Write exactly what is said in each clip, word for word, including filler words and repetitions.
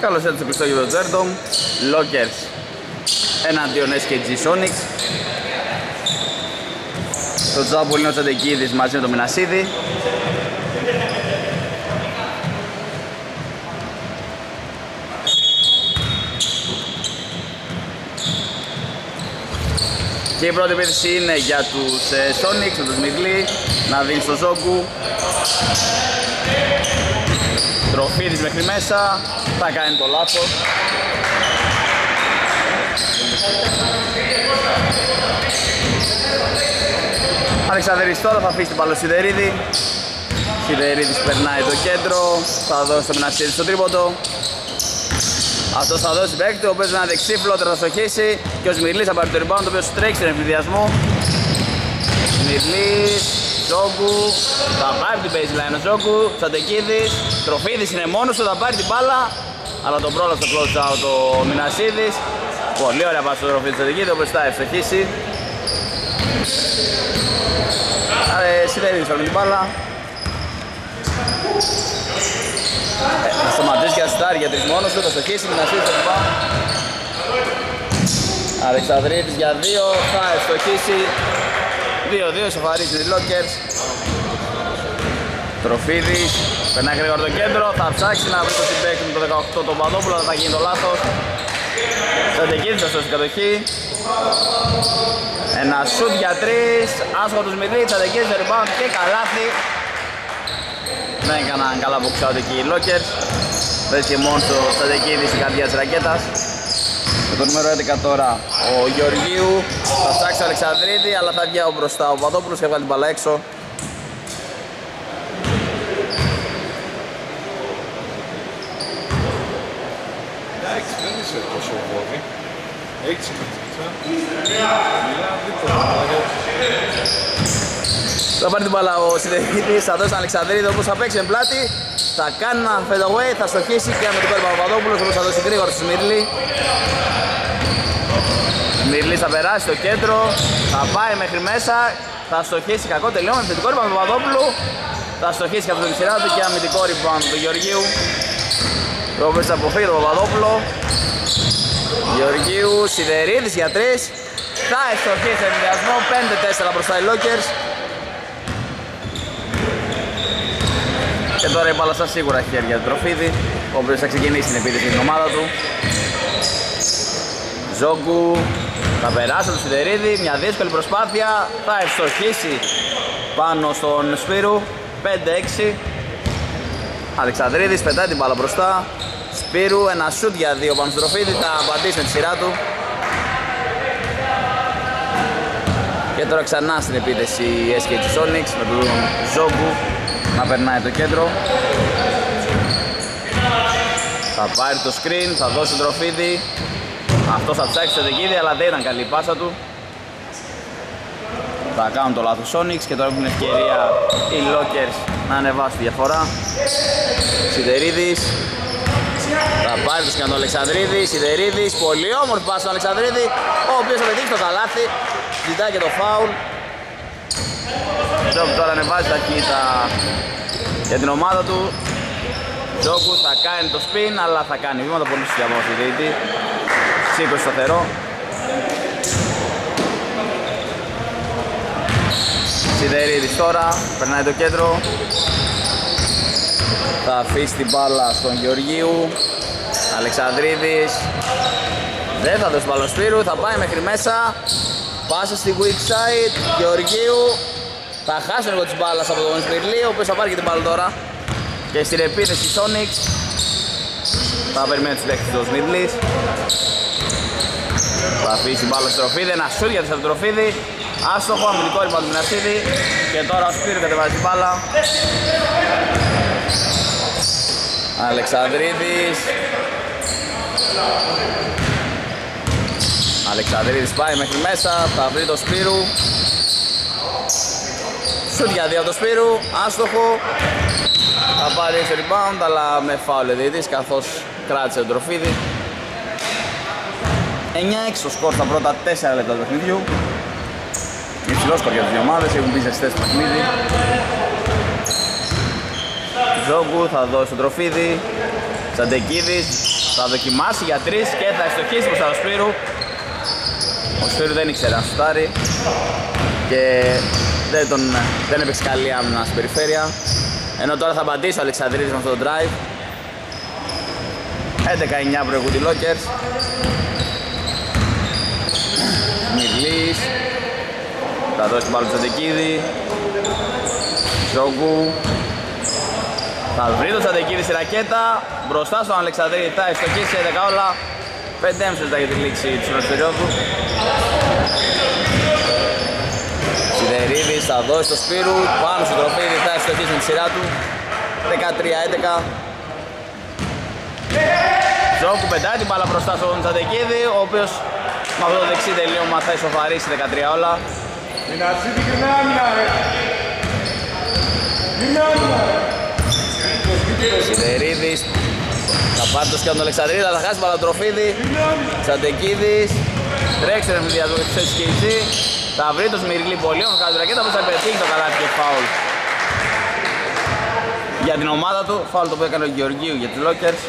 Καλώς ήρθατε στο κλειστό γήπεδο του Τζέρντομ. Lockers εναντίον ες κέι τζι Sonics. Το τζάμπολ είναι ο Τσαντεκίδης μαζί με τον Μινασίδη. Και η πρώτη επίθεση είναι για τους Sonics με τον Σμιγλή να δίνει στο Ζόγκου. Τροφίδης μέχρι μέσα, θα κάνει το λάθος. Αλεξανδρής τώρα θα αφήσει την παλό Σιδερίδη. Σιδερίδης περνάει το κέντρο, θα δώσει το Μινασίδη στο τρίποντο. Αυτός θα δώσει παίκτη, ο οποίος με ένα δεξί φλότερ θα στοχίσει και ο Σμιγλής θα πάρει το rebound, το οποίο στρέξει τον εμφυδιασμό. Σμιγλής, Ζόγκου, θα πάρει την baseline ο Ζόγκου, Τσαντεκίδης, Τροφίδης είναι μόνος του, θα πάρει την μπάλα, αλλά τον πρόλαβε στο close out ο Μινασίδης. Πολύ ωραία πάση στο Τροφίδη Τσαντεκίδη, ο οποίος θα ευστοχίσει. Σιδερίδης παίρνει την μπάλα. Θα σταματήσει για στάρ για τρεις μόνος του, θα στοχίσει, Μινασίδης θα πά. Αλεξανδρίτης για δύο, θα ευστοχίσει. δύο δύο, ισοφαρίζει οι Lockers. Τροφίδης, περνάει γρήγορα το κέντρο, θα ψάξει να βρει το συμπέκτη με το δεκαοκτώ τον Παδόπουλο, θα γίνει το λάθος. Τσαντεκίδης θα στώσει την κατοχή. Ένα σουτ για τρεις, άσχο τους Μηλί, Τσαντεκίδης το rebound και καλάθι. Δεν έκαναν καλά box-out εκεί οι Lockers. Βρίσκει μόνο στο Τσαντεκίδη στην καρδιά της ρακέτας. Με το νούμερο έντεκα τώρα ο Γεωργίου θα ψάξει ο Αλεξανδρίδη, αλλά θα βγει μπροστά ο Παδόπουλος και βγάλει την μπάλα έξω. Εντάξει, δεν είσαι τόσο βόδι. Έξι μάτσα. Θα πάρει την μπάλα ο Σιδερίδης, θα δώσει τον Αλεξανδρίδη όπως θα παίξει με πλάτη. Θα κάνει ένα fade away, θα στοχίσει και με τον Πέρμα Παπαδόπουλος όπως θα δώσει γρήγορα στη Σμύρλη. Σμύρλης θα περάσει στο κέντρο, θα πάει μέχρι μέσα, θα στοχίσει κακό τελειώμα, θετικό ρήμα του Παπαδόπουλου. Θα στοχίσει και από την σειρά του και αμυντικό ρήμα του Γεωργίου. Ρόμπερς θα αποφύγει τον Παπαδόπουλο. Γεωργίου, Σιδερίδης για τρεις. Θα στοχίσει εμβιασμό, πέντε τέσσερα μπροστά οι Lockers. Και τώρα η μπάλα στα σίγουρα χέρια του Τροφίδη, ο οποίος θα ξεκινήσει την επίθεση στην ομάδα του. Ζόγκου θα περάσει από τον Σιδερίδη, μια δύσκολη προσπάθεια, θα ευστοχίσει πάνω στον Σπύρου, πέντε έξι. Αλεξανδρίδης πετάει την μπάλα μπροστά, Σπύρου ένα σουτ για δύο πάνω στον Τροφίδη, θα απαντήσει με τη σειρά του. Και τώρα ξανά στην επίθεση η ες κέι τζι Sonics με τον Ζόγκου να περνάει το κέντρο. Θα πάρει το screen, θα δώσει τον Τροφίδη. Αυτό θα ψάξει το Τσαντεκίδη, αλλά δεν ήταν καλή η πάσα του. Θα κάνουν το λάθος Sonics και τώρα έχουν ευκαιρία οι Lockers να ανεβάσουν τη διαφορά. Σιδερίδης θα πάρει το σκηνό Αλεξανδρίδη. Σιδερίδης, πολύ όμορφη πάσα στον Αλεξανδρίδη, ο οποίος θα πετύχει το καλάθι. Ζητάει και το φάουλ. Τζόγκου τώρα ανεβάζει τα κοίτα για την ομάδα του. Τζόγκου θα κάνει το spin, αλλά θα κάνει βήματα πολύ συνταγμός του Σιδερίδη. Σήκω σταθερό. Σιδερίδης τώρα, περνάει το κέντρο. Θα αφήσει την μπάλα στον Γεωργίου. Αλεξανδρίδης δεν θα δώσει μπάλα Σπύρου, θα πάει μέχρι μέσα. Πάσα στη weak side, Γεωργίου. Θα χάσει λίγο της μπάλας από τον Σπυρλή, ο οποίος θα πάρει και την μπάλα τώρα. Και στην επίθεση Sonics θα περιμένει τους παίκτες του Σπυρλής. Θα αφήσει μπάλα στο Τροφίδη, ένα σουτ για τον Τροφίδη. Άστοχο, αμυντικό ρήμα του Μινασίδη. Και τώρα ο Σπύρου κατεβάζει την μπάλα. Αλεξανδρίδης. Αλεξανδρίδης πάει μέχρι μέσα, θα βρει το Σπύρου. Σουτ για δύο από το Σπύρου, άστοχο. Θα πάρει έξω rebound, αλλά με φάουλ ο διαιτητής καθώς κράτησε τον Τροφίδη. εννιά έξι το σκορ στα πρώτα τέσσερα λεπτά του παιχνιδιού. Υψηλό σκορ για τις δύο ομάδες, έχουν μπει ζεστές στο παιχνίδι. Ζόγκου θα δώσει τον Τροφίδη. Τσαντεκίδης Θα δοκιμάσει για τρεις και θα ευστοχίσει προς τον Σπύρου. Ο Σπύρου δεν ήξερε να σουτάρει και δεν, τον, δεν έπαιξε καλή άμυνα στην περιφέρεια. Ενώ τώρα θα απαντήσει ο Αλεξανδρίδης με αυτό το drive. έντεκα εννιά προηγούνται οι Lockers. Μιγλής. Θα δώσει την μπάλα του Τσαντεκίδη. Τζόγκου. Θα βρει το Τσαντεκίδη στη ρακέτα. Μπροστά στον Αλεξανδρίδη θα ευστοχίσει έντεκα όλα. πέντε έμψη λεπτά για τη λήξη της πρώτης περίοδου. Σιδερίδης θα δώσει το Σπύρου. Πάνω στο τροπίδι θα ευστοχίσει με τη σειρά του. δεκατρία έντεκα. Τζόγκου πετάει την μπάλα μπροστά στον Τσαντεκίδη, ο οποίος με αυτό το δεξί τελείωμα θα ισοφαρίσει δεκατρία όλα. Σιδερίδης θα πάρει το σκιάτο τον Αλεξανδρίδη, θα χάσει μπαλατροφίδι. Τσαντεκίδης τρέξερ με τη διαδοχή του ες κέι τζι. Θα βρει το Σμυριλή πολύ όμως κατά τη ρακέτα, θα πετύχει το καλάθι και φάουλ για την ομάδα του, φάουλ το οποίο έκανε ο Γεωργίου για τους Lockers.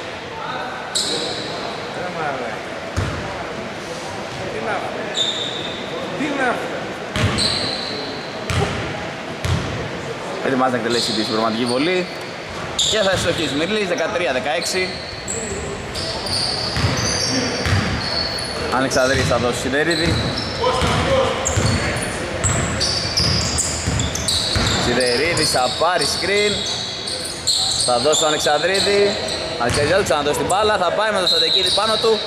Ετοιμάζει να εκτελέσει την συμπληρωματική βολή και θα ευστοχίσει Μυρλής, δεκατρία δεκαέξι. Αλεξανδρίδης θα δώσει Σιδερίδη. Σιδερίδης θα πάρει screen. Θα δώσει τον Αλεξανδρίδη. Αλεξανδρίδης θα δώσει την μπάλα, θα πάει με τον Στατεκίδη πάνω του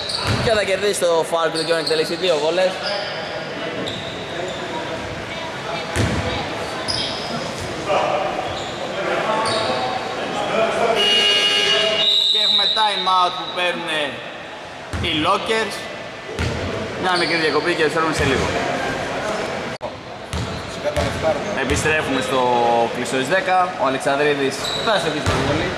και θα κερδίσει το φάουλ του και να εκτελέσει δύο βολές. Και έχουμε time out που παίρνουν οι Lockers. Μια μικρή διακοπή και επιστρέφουμε σε λίγο. Επιστρέφουμε στο κλειστό της δέκα. Ο Αλεξανδρίδης θα σε πίσω πολύ.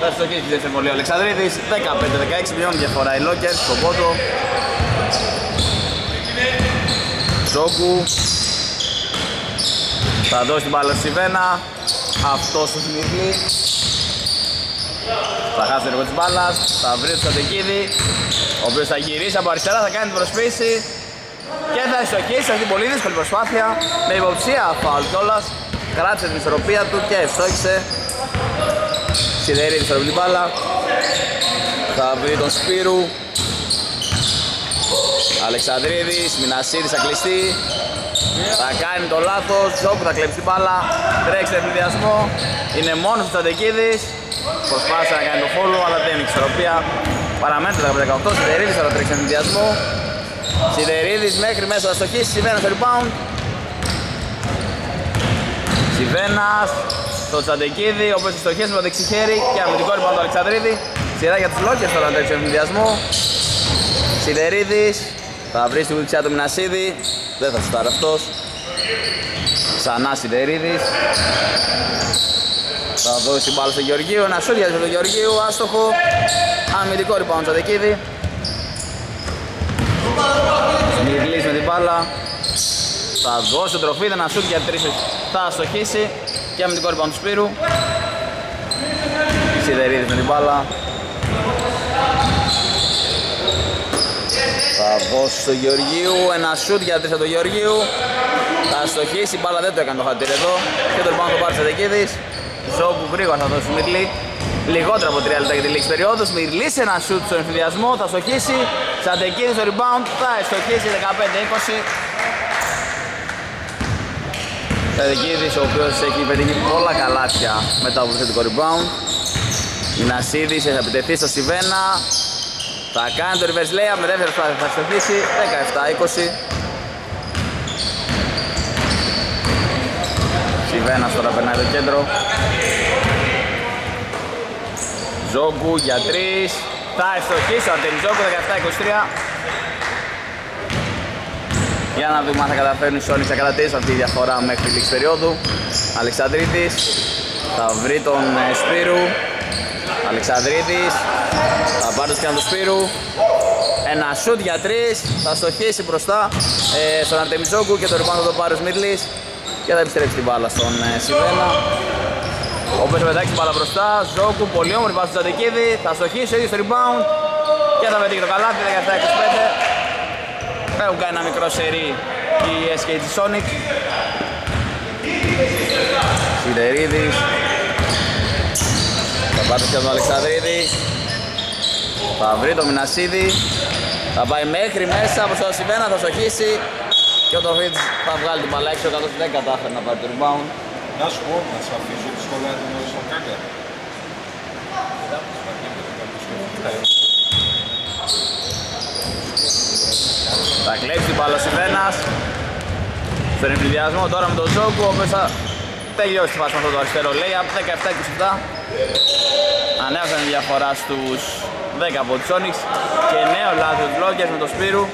Θα στοχίσει τη δεύτερη βολή ο Αλεξανδρίδης, δεκαπέντε δεκαέξι, μειώνει διαφορά οι Lockers στον πόντο. Τζόγκου θα δώσει την μπάλα στη Σιβένα, αυτός του Σμιγλή. Θα χάσει το έργο της μπάλας, θα βρει το Στατεκίδη, ο οποίος θα γυρίσει από αριστερά, θα κάνει την προσπίση και θα στοχίσει αυτή την πολύ δύσκολη προσπάθεια με υποψία φαουλ κιόλας. Κράτησε την ισορροπία του και ευστόχισε. Σιδερίδης θα βρει την μπάλα, θα βρει τον Σπύρου. Αλεξανδρίδης, Μινασίδης θα κλειστεί, θα κάνει το λάθος, όπου θα κλέψει την μπάλα, τρέξει τον εφηδιασμό, είναι μόνος του Τσαντεκίδης, προσπάθησε να κάνει το follow αλλά δεν είναι ισορροπία, παραμένει το δεκαπέντε δεκαοκτώ, Σιδερίδης θα τρέξει τον εφηδιασμό, Σιδερίδης μέχρι μέσα θα στοχίσει, Σιβένας στο rebound, Σιβένας στο Τσαντεκίδη, όπως τις στοχές με το δεξί χέρι και αμυντικό rebound του Αλεξανδρίδη. Σειρά για τους Lockers τώρα να τρέξει τον εφηδιασμό. Σιδερίδης θα βρει στη βουλξιά του Μινασίδη, δεν θα σουτάρει αυτός. Ξανά Σιδερίδης θα δώσει την μπάλα στον Γεωργίου, ένα σούτ για τον Γεωργίου, άστοχο. Αμυντικό rebound Τσαντεκίδη. Μυρλής με την μπάλα, θα δώσει το τροφίδι, ένα σούτ για τρεις, θα αστοχίσει. Και αμυντικό rebound του Σπύρου. Σιδερίδης με την μπάλα, θα δώσει στο Γεωργίου, ένα σούτ για τρεις από τον Γεωργίου. Θα στοχίσει, η μπάλα δεν το έκανε το χατήρι εδώ. Και τον πάνω το πάρει ο Τσαντεκίδης. Ζόγκου γρήγορα θα δώσει Μυρλή. Λιγότερα από τρία λεπτά για τη λήξη περιόδου. Μυρλή σε ένα σούτ στον εμφυδιασμό, θα στοχίσει. Τσαντεκίδης στο rebound, θα στοχίσει δεκαπέντε είκοσι. Τσαντεκίδης ο οποίος έχει πετύχει πολλά καλάθια μετά από το θετικό rebound. Μινασίδης θα επιτεθεί στο Σιβένα. Θα κάνει το reverse layup με δεύτερη προσπάθεια, θα στοχίσει δεκαεπτά είκοσι. Σιβένας τώρα περνάει το κέντρο. Τζόγκου για τρεις, θα ευστοχίσει ο Αρτέμις Τζόγκου, δεκαεπτά είκοσι τρία. Για να δούμε αν θα καταφέρνουν οι Sonics να κρατήσουν αυτή τη διαφορά μέχρι τη λήξη περίοδου. Αλεξανδρίδης θα βρει τον Σπύρου. Αλεξανδρίδης θα πάρει το σκιάν του Σπύρου. ένα shoot για τρεις, θα στοχίσει μπροστά ε, στον Αρτεμιζόγκου και το rebound τον Πάρος Μυρλής και θα επιστρέψει την μπάλα στον ε, Σιβένα. Ο οποίος πετάξει την μπάλα μπροστά, Ζόγκου, πολύ όμορφη πάση του Τζαντικίδη, θα στοχίσει ο ίδιος στο rebound και θα πετύχει το καλάθι, δεκαεπτά είκοσι πέντε. Έχουν κάνει ένα μικρό σερί οι ες κέι τζι Sonics. Σιδερίδης, θα πάρει πια τον Αλεξανδρίδη. Θα βρει το Μινασίδη, θα πάει μέχρι μέσα προς το Σιβένα, θα στοχίσει και ο Τροφίτς θα βγάλει την μπαλά έξω, ο κατός δεν κατάφερε να πάρει το rebound. Να σου πω, να σας αφήσω τη σχολεία του Μόρου στον Κάγκα. Θα κλέψει την μπαλά ο Σιβένας στον εμπληδιασμό τώρα με τον Ζόκου, ο οποίος θα τελειώσει τη φάση με αυτό το αριστερό layup, δεκαεπτά είκοσι επτά. Ανέβασαν τη διαφορά στους δέκα από τους Sonics και νέο λάθος τους Lockers με τον Σπύρου.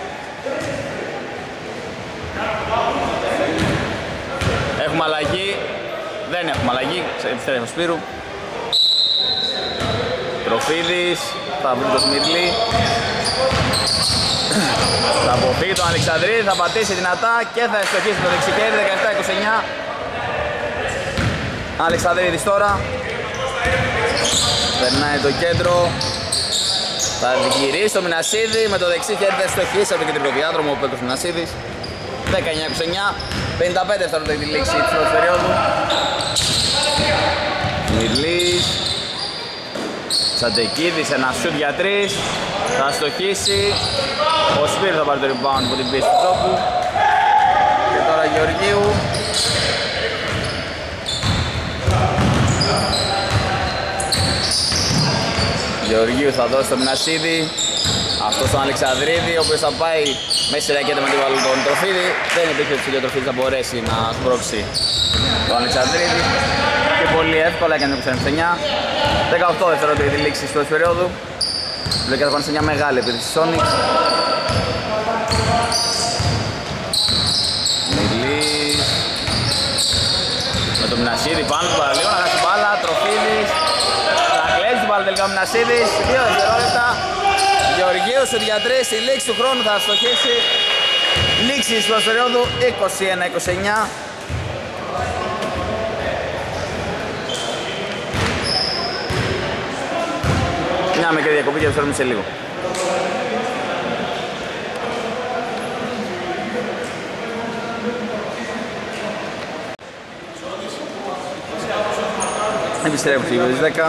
Έχουμε αλλαγή, δεν έχουμε αλλαγή, επιστρέφει ο Σπύρου. Τροφίδης, θα βρει το Σμυρλή. Θα αποφύγει τον Αλεξανδρίδη, θα πατήσει δυνατά και θα ευστοχίσει το δεξικέρι, δεκαεπτά είκοσι εννιά. Αλεξανδρίδης τώρα, περνάει το κέντρο. Θα γυρίσει στο Μινασίδη με το δεξί χέρι, θα στοχίσει από το κεντρικό διάδρομο ο Πέτρος Μινασίδης. δεκαεννιά είκοσι εννιά, πενήντα πέντε θα ρωτάει τη λήξη της πρώτης περίοδου. Μυρλής, Τσαντεκίδης, ένα σουτ για τρεις, θα στοχίσει. Ο Σπύρου θα πάρει το rebound από την πίστη του τόπου. Και τώρα Γεωργίου. Γεωργίου θα δώσει το Μινασίδη, αυτό στον Αλεξανδρίδη, ο οποίος θα πάει μέσα στη ρακέτα με την βάλει τον Τροφίδη. Δεν υπήρχε ότι ο Τροφίδης θα μπορέσει να σπρώξει τον Αλεξανδρίδη και πολύ εύκολα έκανε το είκοσι εννιά. δεκαοκτώ δευτερόλεπτα για τη λήξη της πρώτης περίοδου. Βλέπει θα πάνε σε μια μεγάλη επίθεση Sonics. Μιλής με το Μινασίδη πάνω του παραλίου, να κάνει μπάλα, Τροφίδης. Τελικά ο Μινασίδης, δύο δευτερόλεπτα. Γεωργίου σου για τρεις, η λήξη του χρόνου θα στοχίσει. Λήξη της πρώτης περίοδου είκοσι ένα είκοσι εννιά. Μια μικρή διακοπή και επιστρέφουμε σε λίγο. Επιστρέφουμε σε λίγο στις δέκα.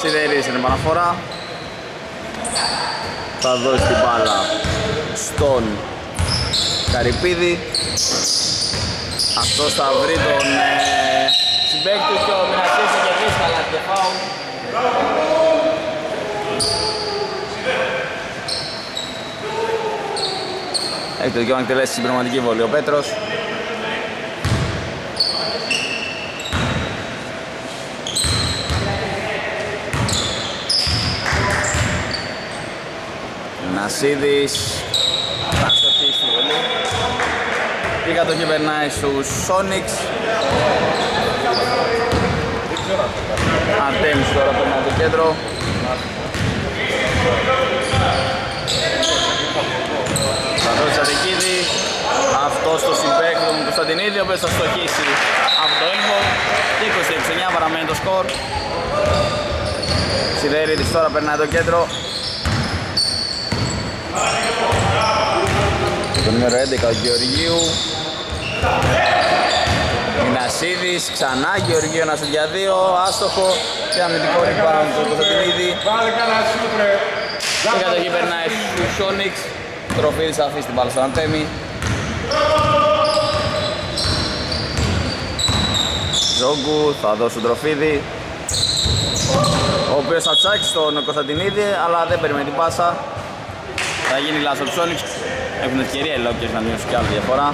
Σιδερίδης είναι επαναφορά. Θα δώσει την μπάλα στον Καρυπίδη. Αυτός θα βρει τον ε, συμπέκτη και ο Μινασίδης θα κερδίσει καλά και φάουλ. Έχει το δικαίωμα να εκτελέσει συμπληρωματική βολή ο Πέτρος. Μινασίδης, θα στοχίσει τη βολή. Η κατοχή περνάει στους Sonics. Αρτέμις τώρα περνάει από το κέντρο. Θα δώσει Τσαντικίδη, αυτός το συμπέκτο με τον Κωνσταντινίδη, ο οποίος θα στοχίσει από το έλβο. είκοσι είκοσι εννιά παραμένει το σκορ. Σιδερίδης τώρα περνάει το κέντρο. Το νούμερο έντεκα ο Γεωργίου. Μινασίδης, ξανά Γεωργίου, ένας για δύο, άστοχο και αμυντικό rebound του Κωνσταντινίδη. Η κατοχή περνάει στους Sonics. Τροφίδης αφήσει την μπάλα στον Αντέμι. Ζόγκου θα δώσει τον Τροφίδη, ο οποίος θα τσάξει στον Κωνσταντινίδη αλλά δεν περιμένει την πάσα. Θα γίνει λάθος του Sonics. Έχουν ευκαιρία οι Lockers να μειώσουν κι άλλη διαφορά.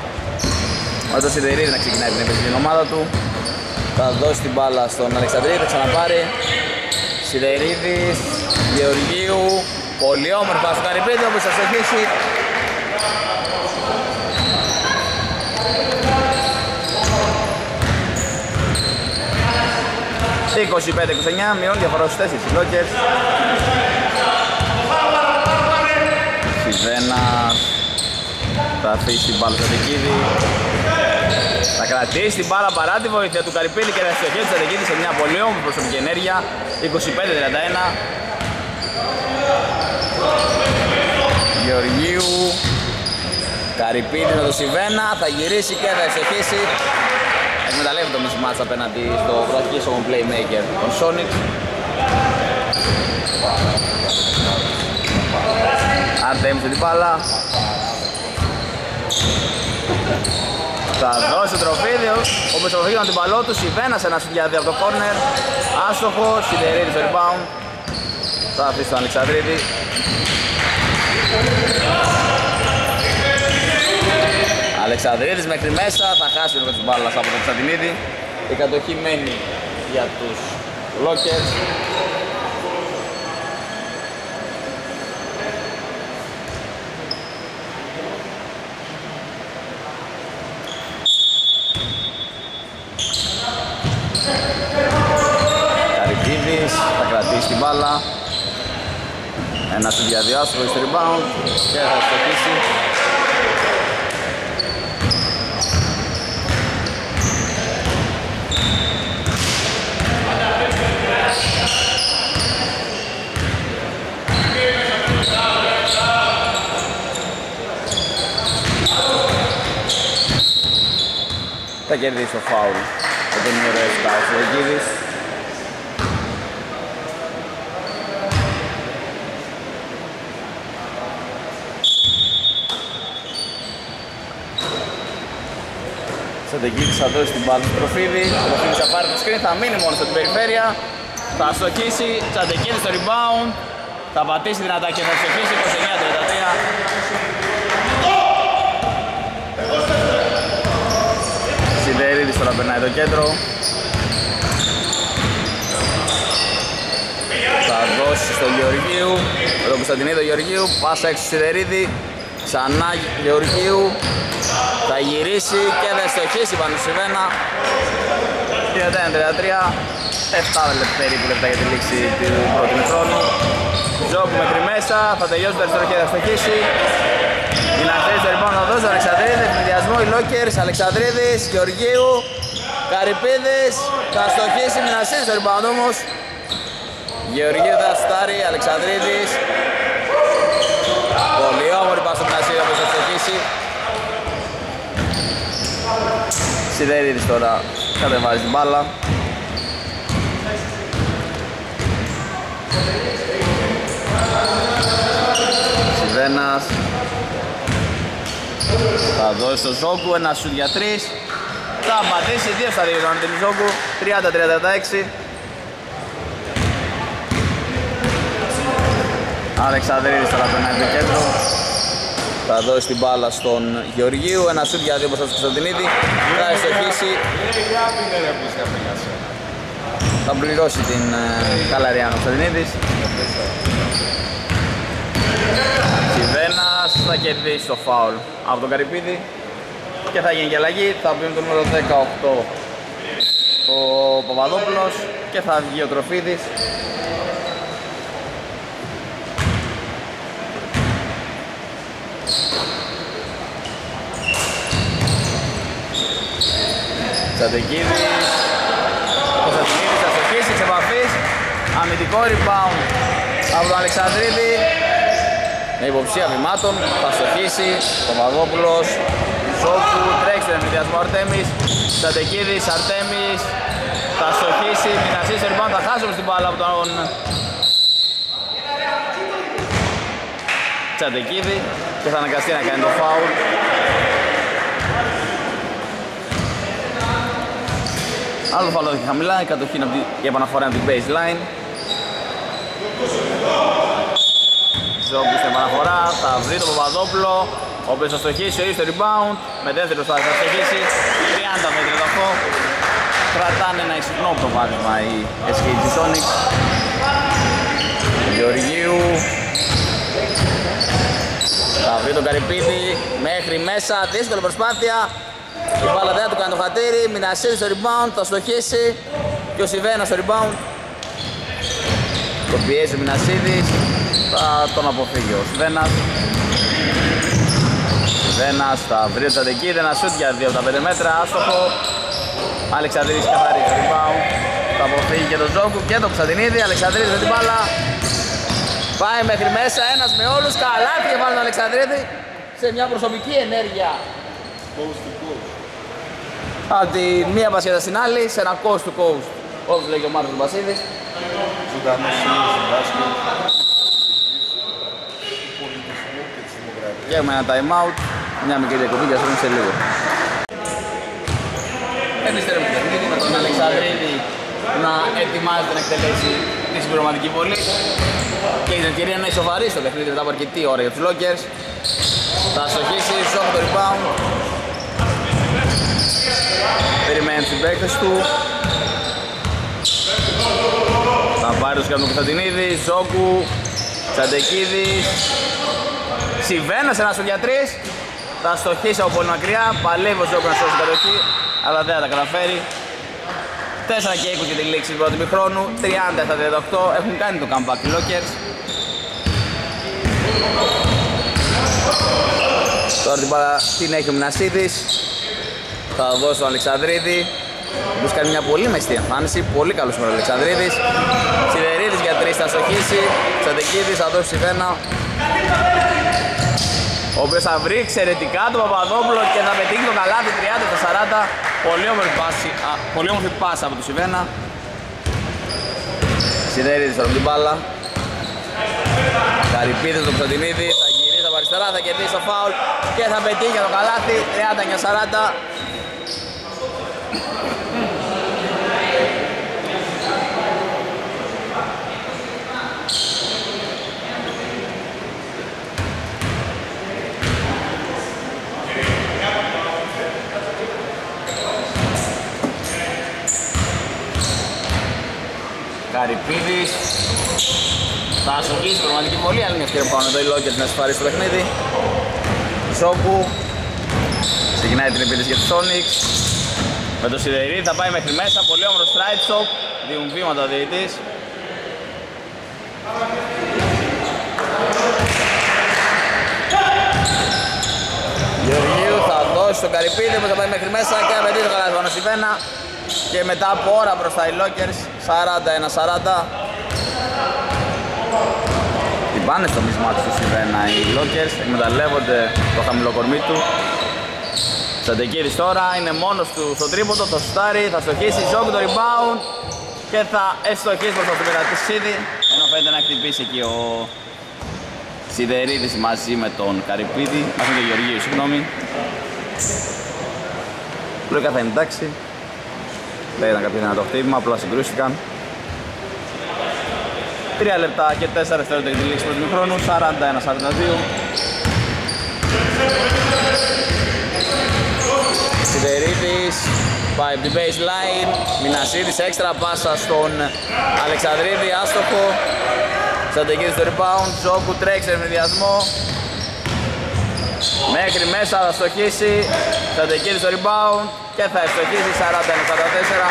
Με το Σιδερίδη να ξεκινάει την επίθεση στην ομάδα του. Θα δώσει την μπάλα στον Αλεξανδρίδη, θα ξαναπάρει. Σιδερίδης, Γεωργίου, πολύ όμορφα στον Καρυπίδη, όπως θα στοχίσει. είκοσι πέντε είκοσι εννέα, μειώνει διαφορά στους τέσσερις οι Lockers. Σιβένας θα αφήσει την μπάλα στο Τεκίδη. Θα κρατήσει την μπάλα παρά τη βοήθεια του Καρυπίδη και θα στοχεύει στο Τεκίδη σε μια πολύ όμορφη προσωπική ενέργεια. είκοσι πέντε τριάντα ένα. Γεωργίου Καρυπίδη με το Σιβένα, θα γυρίσει και θα εισοχίσει. Εκμεταλλεύεται το μισμάτς απέναντι στο πρωταθλήσιμο playmaker των Sonics. Αντέμψε την μπάλα. Θα δώσει ο Τροφίδιος, ο Μεσοβοφίγιος με την μπαλό του, Σιβένας ένα σουτιάδι από το corner. Άστοχο, Σιδερίδης το rebound. Θα αφήσει τον Αλεξανδρίδη. Αλεξανδρίδης μέχρι μέσα, θα χάσει λίγο της μπάλας από τον Κωνσταντινίδη. Η κατοχή μένει για τους Lockers. Καρυπίδης θα κρατήσει την μπάλα. Ένα του διαδιάστρο στο rebound και θα στοχίσει. Θα κερδίσει το φάουλ με τον νούμερο επτά ο Σλογίδης. Σαντεγκίδης θα δώσει την μπάλα του Τροφίδη. Ο Τροφίδης θα πάρει το screen, θα μείνει μόνο στην περιφέρεια. Θα στοχίσει, Σαντεγκίδης στο rebound. Θα πατήσει δυνατά και θα στοχίσει. είκοσι εννέα τριάντα τρία. Σιδερίδης τώρα περνάει το κέντρο. Θα δώσει στο Γεωργίου, τον Κωνσταντινίδη Γεωργίου, πάσα έξω Σιδερίδη, ξανά Γεωργίου, θα γυρίσει και θα στοχίσει πάνω στη Σιβένα. τριάντα ένα τριάντα τρία, επτά περίπου λεπτά για τη λήξη του πρώτου χρόνου. Τζόκου μέχρι μέσα, θα τελειώσει το αριστερό και θα στοχίσει. Οι Λαχτέρες θα λοιπόν να δώσουν Αλεξανδρίδη, ευνηδιασμό οι Lockers, Αλεξανδρίδης, Γεωργίου, Καρυπίδης, θα στοχίσει Μινασίδης στο rebound όμως. Γεωργίου θα στάρει, Αλεξανδρίδης. Πολύ όμορφη πάσα στο Μινασίδη όπως θα στοχίσει. Σιδερίδης τώρα κατεβάζει την μπάλα. Σιβένας. Θα δώσει στο Ζόγκου, ένα σουτ για τρεις. Θα πατήσει δύο στα δύο για τον Αντελή Ζόγκου, τριάντα τριάντα έξι. Αλεξανδρίδης θα περνάει το κέντρο. Θα δώσει την μπάλα στον Γεωργίου, ένα σουτ για δύο προς τον Κωνσταντινίδη. Θα εστοχίσει. Θα πληρώσει την Καλαριάνο Κωνσταντινίδης. Σιβένας θα κερδίσει το φάουλ από τον Καρυπίδη και θα γίνει και αλλαγή. Θα μπει με το νούμερο δεκαοκτώ ο Παπαδόπουλος και θα βγει ο Τροφίδης. Τσαντεκίδης, Κωνσταντινίδης θα στοχίσει εξ επαφής, αμυντικό rebound από τον Αλεξανδρίδη. Με υποψία βημάτων, θα στοχίσει ο Παπαδόπουλος, Ζόκου, τρέξει τον ευνηδιασμό Αρτέμις, Σαντεκίδης, Αρτέμις, θα στοχίσει, Μινασίδης στο rebound, θα χάσουμε στην μπάλα από τον Σαντεκίδη και θα αναγκαστεί να κάνει το φάουλ. Άλλο φάουλ και χαμηλά, η κατοχή είναι η επαναφορά από την baseline. Ζόγκου στην επαναφορά, θα βρει τον Παπαδόπουλο, ο οποίος θα στοχίσει ο ίδιος το rebound, με δεύτερο θα στοχίσει, τριάντα με τριάντα οκτώ, κρατάνε ένα εξυπνό από το βάθμα οι ες κέι τζι Sonics. Γεωργίου, θα βρει τον Καρυπίδη, μέχρι μέσα, δύσκολη προσπάθεια, η μπάλα δεν θα του κάνει το χατήρι, Μινασίδη στο rebound, θα στοχίσει, και ο Σιβένα στο rebound. Το πιέζει ο Μινασίδης, θα τον αποφύγει ο Σιβένας. Σιβένας θα βρει τον τεκίδε, ένα σούτ για δύο από τα πέντε μέτρα, άστοχο. Αλεξανδρίδης καθαρίζει το rebound, θα αποφύγει και τον Ζόκου και τον Κωνσταντινίδη. Αλεξανδρίδης με την μπάλα, πάει μέχρι μέσα, ένας με όλους, καλά και βάλει τον Αλεξανδρίδη σε μια προσωπική ενέργεια. Από τη μία πασχέτα στην άλλη, σε ένα coast to coast, όπως λέγει ο Μάρκος Βασίδης. Και έχουμε ένα time out, μια μικρή διακοπή και ας πούμε σε λίγο. Επιστρέφουμε το παιχνίδι με τον Αλεξανδρίδη να ετοιμάζεται να εκτελέσει τη συμπληρωματική βολή και την ευκαιρία να ισοβαρίσει το παιχνίδι μετά από αρκετή ώρα για τους Lockers. Θα αστοχίσει, σώμα το rebound. Περιμένει την παίκτες του. Θα πάρει ο Σκάνου Κωνσταντινίδη, Ζόκου, Τσαντεκίδης, Σιβένας, ένας για τρεις. Θα στοχίσει από πολύ μακριά, παλεύει ο Ζόκου να σώσει την κατοχή, αλλά δεν θα τα καταφέρει. Τέσσερα και είκοσι για τη λήξη του πρώτου μηχρόνου, τριάντα στα τριάντα οκτώ, έχουν κάνει το comeback οι Lockers. Τώρα την πάρα την έχει ο Μινασίδης. Θα δώσω στον Αλεξανδρίδη, που κάνει μια πολύ μεστή εμφάνιση, πολύ καλός σήμερα ο Αλεξανδρίδης. Σιδερίδης για τρεις θα στοχίσει, Τσαντεκίδης θα δώσει Σιβένα, ο οποίος θα βρει εξαιρετικά τον Παπαδόπουλο και θα πετύχει το καλάθι τριάντα στα σαράντα. Πολύ όμορφη πάση, α, πολύ όμορφη πάσα από τον Σιβένα. Σιδερίδης θα βρει την μπάλα, Καρυπίδης τον Κωνσταντινίδη, θα γυρίζει από αριστερά, θα κερδίσει το φάουλ και θα πετύχει για το καλάθι τριάντα στα σαράντα. Καρυπίδης θα ασοχίσει πραγματική πολύ, άλλη μια ευκαιρία που κάνουν εδώ οι Lockers να σφαρίσει το παιχνίδι. Ζόκου ξεκινάει την επίθεση για τους Sonics. Με το Σιδερίδη θα πάει μέχρι μέσα, πολύ όμορφο stride stop, διούν βήματα ο διαιτητής. Γεωργίου θα δώσει τον Καρυπίδη που θα πάει μέχρι μέσα και θα πετύχει το καλάθι πάνω στη Βένα. Και μετά από ώρα μπροστά οι Lockers, σαράντα ένα σαράντα. Την πάνε στο μισμά του Σιβένα οι Lockers, εκμεταλλεύονται το χαμηλό κορμί του. Τσαντεκίδης τώρα είναι μόνος του στο τρίποντο, το σουτάρι, θα στοχίσει, Ζόγκου το rebound και θα εστοχίσει προς το Σιδερίδη, ενώ φαίνεται να χτυπήσει εκεί ο Σιδερίδης μαζί με τον Καρυπίδη, μαζί με τον Γεωργίου, συγγνώμη. Λούκα θα είναι εντάξει. Δεν ήταν κάποιο δυνατό χτύπημα, απλά συγκρούστηκαν. Τρία λεπτά και τέσσερα δευτερόλεπτα για τη λήξη πρώτου χρόνου, σαράντα ένα σαράντα δύο. Σιδερίδης πάει από την baseline, Μινασίδης έξτρα πάσα στον Αλεξανδρίδη, άστοχο. Τσαντεκίδης στο rebound, Ζόκου τρέξει ευνηδιασμό μέχρι μέσα, θα στοχίσει. Τσαντεκίδης στο rebound και θα ευστοχίσει, σαράντα ένα σαράντα τέσσερα.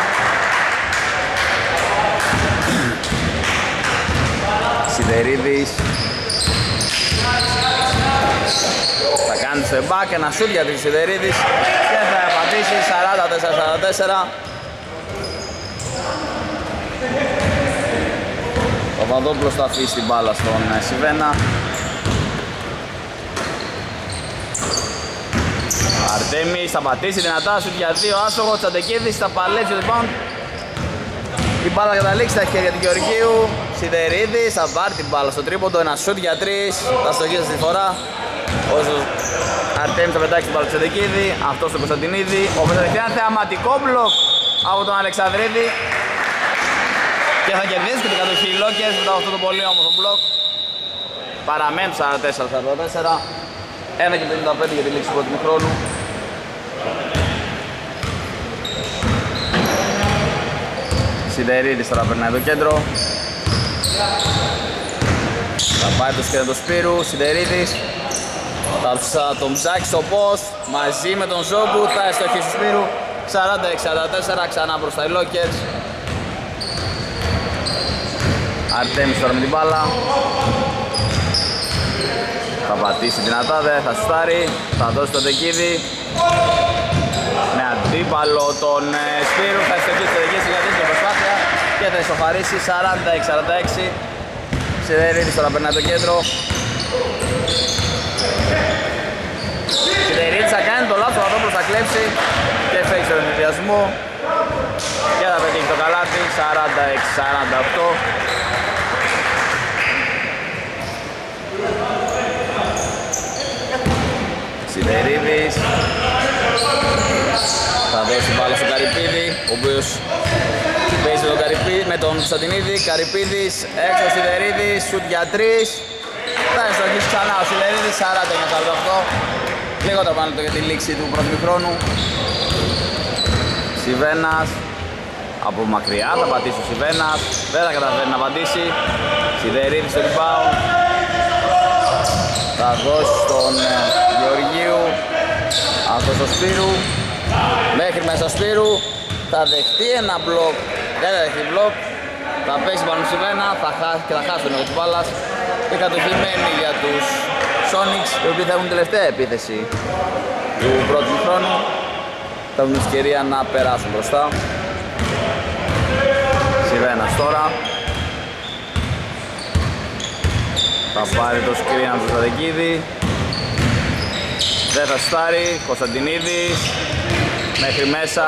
Σιδερίδης θα κάνει στο back, ένα shoot για τον Σιδερίδης και θα απαντήσει, σαράντα τέσσερα σαράντα τέσσερα. Ο Παπαδόπουλος θα αφήσει την μπάλα στον Σιβένα. Αρτέμις θα πατήσει δυνατά, σου για δύο, άστοχο. Τσαντεκίδης θα παλέψει το rebound. Η μπάλα καταλήξει στα χέρια του Γεωργίου. Σιδερίδης θα πάρει την μπάλα στο τρίποντο, ένα σουτ για τρεις, θα στοχίσει στη φορά. Όσο Αρτέμις θα πετάξει την μπάλα του Τσαντεκίδη, αυτός τον Κωνσταντινίδη, ο οποίος θα δεχτεί ένα θεαματικό μπλοκ από τον Αλεξανδρίδη και θα κερδίσει και την κατοχή οι Lockers μετά αυτό το πολύ όμορφο μπλοκ. Παραμένουν σαράντα τέσσερα σαράντα τέσσερα, ένα και πενήντα πέντε για τη λήξη του πρώτου χρόνου. Σιδερίδης τώρα περνάει το κέντρο, θα πάει το σκέτο του Σπύρου. Σιδερίδης θα τον ψάξει στο post μαζί με τον Ζόγκου, θα εστοχίσει του Σπύρου. σαράντα έξι σαράντα τέσσερα, ξανά προς τα Lockers. Αρτέμις τώρα με την μπάλα. Θα πατήσει δυνατά, δεν θα στάρει. Θα δώσει το Τεκίδη. Με αντίπαλο τον Σπύρου. Θα ειστοχίσει το Τεκίδη για την προσπάθεια και θα ισοφαρίσει σαράντα έξι σαράντα έξι. Σιδερίδης τώρα περνάει το κέντρο. Σιδερίδης θα κάνει το λάθος, ο Αδόπλος θα κλέψει και φέξει τον ενδιασμό και θα πετύχει το καλάθι σαράντα έξι σαράντα οκτώ. Σιδερίδης θα δώσει μπάλα στον Καρυπίδη, ο οποίος παίζει τον Καρυπί, με τον Σωτινίδη. Καρυπίδης έξω ο Σιδερίδης, σουτ για τρεις. Θα εστοχίσει ξανά ο Σιδερίδης, σαράντα εννιά σαράντα οκτώ. Λίγο τα πάνω το για τη λήξη του πρωτομικρόνου. Σιβένας από μακριά θα πατήσει ο Σιβένας, δεν θα καταφέρει να πατήσει. Σιδερίδης στο rebound. Θα δώσει στον Γεωργίου, από τον Σπύρου. Μέχρι μέσα στο Σπύρου, θα δεχτεί ένα μπλοκ, δεν θα δεχτεί μπλοκ. Θα παίξει πάνω στη Βένα θα χάσει και θα χάσει τον λόγο μπάλας. Η κατοχή μένει για τους Sonics, οι οποίοι θα έχουν τελευταία επίθεση του πρώτου χρόνου. Θα έχουν ευκαιρία να περάσουν μπροστά. Σιβένας τώρα θα πάρει το σκρίνο του Σταδεκίδη. Δεν θα στάρει, Κωνσταντινίδης. Μέχρι μέσα,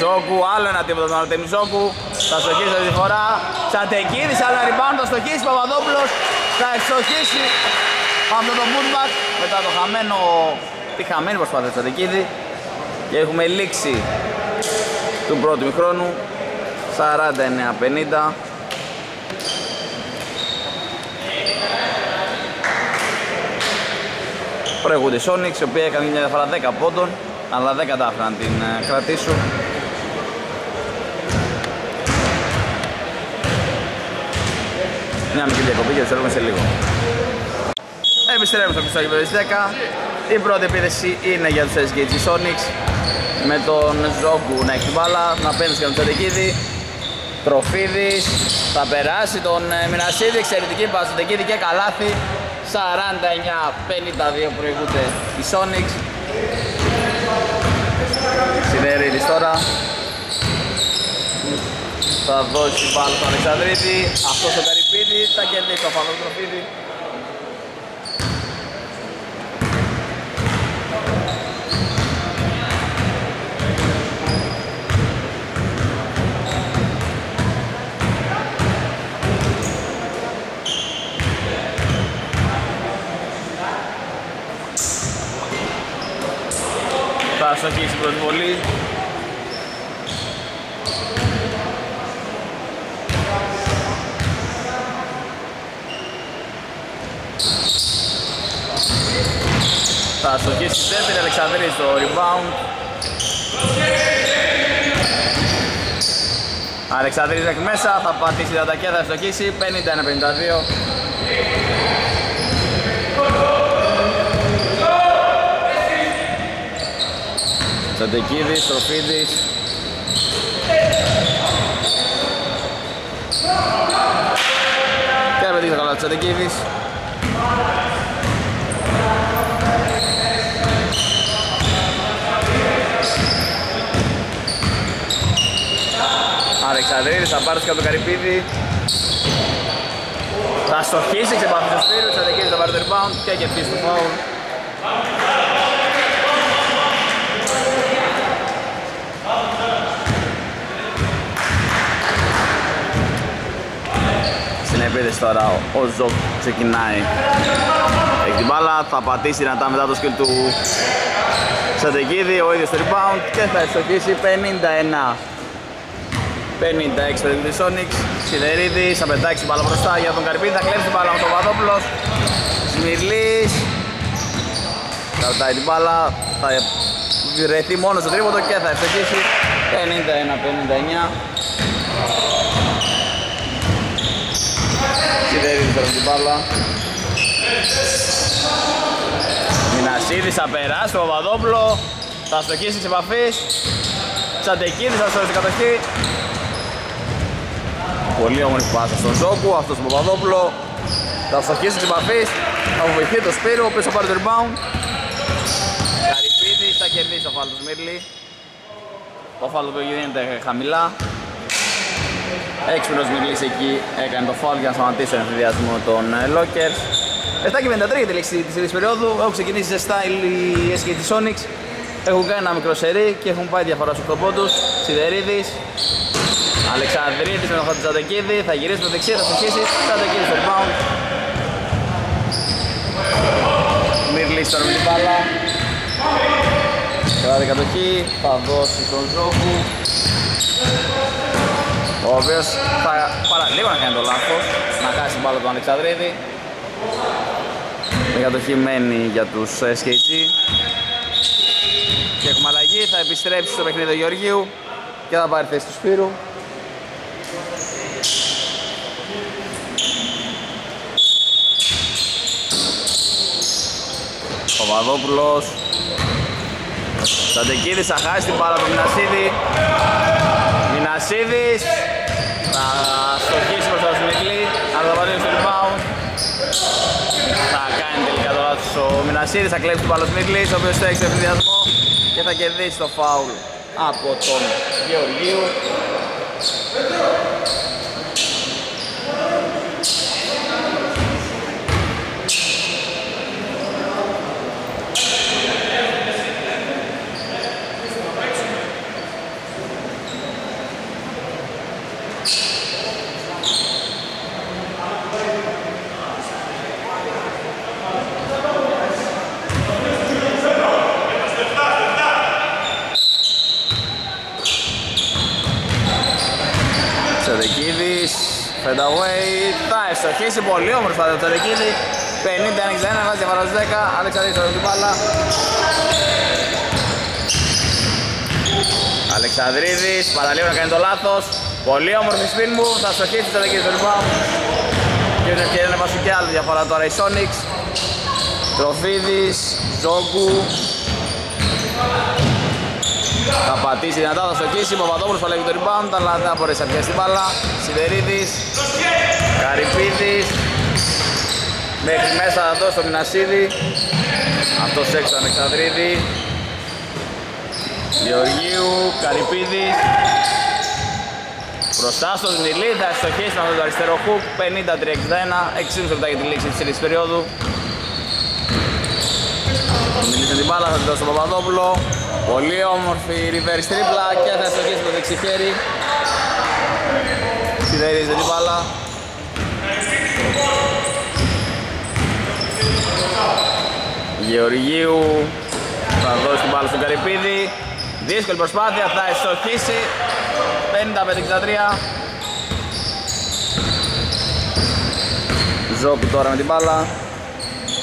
Ζόκου, άλλο ένα τίποτα τον Αρτέμι Ζόκου. Θα στοχίσει αυτή τη φορά, Τσαντεκίδης, αλλά rebound, θα στοχίσει Παπαδόπουλος. Θα εξοχίσει αυτό το bootback, μετά το χαμένο, τη χαμένη προσπάθεια του Τσαντεκίδη. Και έχουμε λήξη του πρώτου μηχρόνου, σαράντα εννιά πενήντα. Προηγούνται οι Sonics, οι οποίοι έκαναν μια διαφορά δέκα πόντων, αλλά δεν κατάφεραν να την κρατήσουν. Μια μικρή διακοπή και επιστρέφουμε σε λίγο. Επιστρέφουμε στο πιστό γήπεδο της δέκα. Η πρώτη επίθεση είναι για τους ες κέι τζι Sonics, με τον Ζόγκου να έχει μπάλα, να παίρνει και τον Τεντεκίδη. Τροφίδης θα περάσει τον Μινασίδη, εξαιρετική μπάλα στον Τεντεκίδη και καλάθι. Σαράντα εννιά πενήντα δύο προηγούνται οι Sonics. Σιδερίδης τώρα θα δώσει πάνω στον Αλεξανδρίτη, αυτός ο Καρυπίδη θα κερδίσει το φαλό του Τροφίδη. Θα στοχίσει την προσβολή. Θα στοχίσει την δεύτερη, Αλεξανδρής στο rebound. Αλεξανδρής εκ μέσα, θα πατήσει τα τακιά, θα στοχίσει πενήντα ένα πενήντα δύο. Τσαντεκίδης, Τροφίδης. Και απαιτεί το καλά της Τσαντεκίδης. Αλεξανδρίδης θα πάρει σκάτω τον Καρυπίδη. Θα στοχίσει, ξεπαθεί το Σπύρου, Τσαντεκίδης θα πάρει το rebound και κερδίσει το foul. Επίδες τώρα ο Ζοκ ξεκινάει. Έχει την μπάλα, θα πατήσει να μετά το σκύλ του Σαντεκίδη, ο ίδιος το rebound και θα εστοχίσει πενήντα ένα πενήντα έξι περίπου της Sonics. Σιδερίδης θα πετάξει μπάλα μπροστά για τον Καρυπίδη, θα κλέψει μπάλα με τον Παπαδόπουλος. Σμιλής κρατάει την μπάλα, θα βρεθεί μόνο στο τρίποντο και θα εστοχίσει πενήντα ένα πενήντα εννιά. Σιδερίδης τώρα την μπάλα. Μινασίδης θα περάσει τον Παπαδόπουλο, θα στοχίσει της επαφής. Τσαντεκίδης θα στοχίσει την κατοχή. Πολύ όμορφη πάσα στον Ζόκου, αυτός τον Παπαδόπουλο. Θα στοχίσει την επαφή, θα βοηθεί το Σπύρο, πίσω πάρει το rebound. Καρυπίδης, θα κερδίσει ο Φάλτος Μύρλη. Το Φάλτο που γίνεται χαμηλά. Έξυπνος Μύρλης εκεί έκανε το φάουλ για να σταματήσει τον εμφυδιασμό των Lockers. επτά και πενήντα τρία τη λήξη της ίδιας περίοδου, έχουν ξεκινήσει ζεστά οι ες κέι τζι Sonics. Έχουν κάνει ένα μικρό σερί και έχουν πάει διαφορά στους πόντους. Σιδερίδης, Αλεξανδρίδης με τον Χατζαντακίδη, θα γυρίσει με δεξιά, θα συνεχίσει. Χατζαντακίδης στο rebound. Μύρλης στον μπάλα. Κράτει κατοχή, θα δώσει τον Ζόκου, ο οποίος θα παραλίγο να κάνει το λάθος, να χάσει μπάλα τον Αλεξανδρίδη. Η κατοχή μένει για τους ες κέι τζι. Και έχουμε αλλαγή, θα επιστρέψει στο παιχνίδι του Γεωργίου και θα πάρει θέση του Σπύρου. Παπαδόπουλος, Σαντεκίδης θα χάσει την μπάλα από τον Μινασίδη. Μινασίδης θα στοχίσει προς τον Σμικλή, αλλά θα πάρει στο rebound. Θα κάνει τελικά το λάθος ο Μινασίδης, θα κλέψει την μπάλα ο Σμικλής, ο οποίος θα έχει ευθυνδιασμό και θα κερδίσει το φάουλ από τον Γεωργίου. Θα ευστοχίσει πολύ όμορφα το Τερεκίδη. πενήντα εξήντα ένα, βάζει διαφορά στους δέκα. Αλεξανδρίδης θα δώσει την μπάλα. Αλεξανδρίδης παραλίγο να κάνει το λάθος. Πολύ όμορφη σπίν μου, θα ευστοχίσει το Τερεκίδη στο rebound. Και την ευκαιρία να βάζουν και άλλη διαφορά τώρα οι Sonics. Τροφίδης, Ζόγκου. Θα πατήσει δυνατά, θα στοχίσει, Παπαδόπουλος παλεύει το rebound, αλλά δεν μπορέσει να πιάσει την μπάλα. Σιδερίδης, Καρυπίδης, μέχρι μέσα θα δώσει το Μινασίδη. Αυτός έξω τον Αλεξανδρίδη, Γεωργίου, Καρυπίδης. Μπροστά στον Μινιλή, θα στοχίσει με αυτό το αριστερό hook, πενήντα τρία εξήντα ένα, εξήντα λεπτά για τη λήξη της τρίτης περίοδου. Μινιλής με την μπάλα, θα τη δώσει τον Παπαδόπουλο. Πολύ όμορφη reverse τρίπλα και θα στοχίσει το δεξί χέρι. Σιδερίδης με την μπάλα. Γεωργίου θα δώσει την μπάλα στον Καρυπίδη. Δύσκολη προσπάθεια, θα στοχίσει. πενήντα πέντε εξήντα τρία. Ζόκου τώρα με την μπάλα.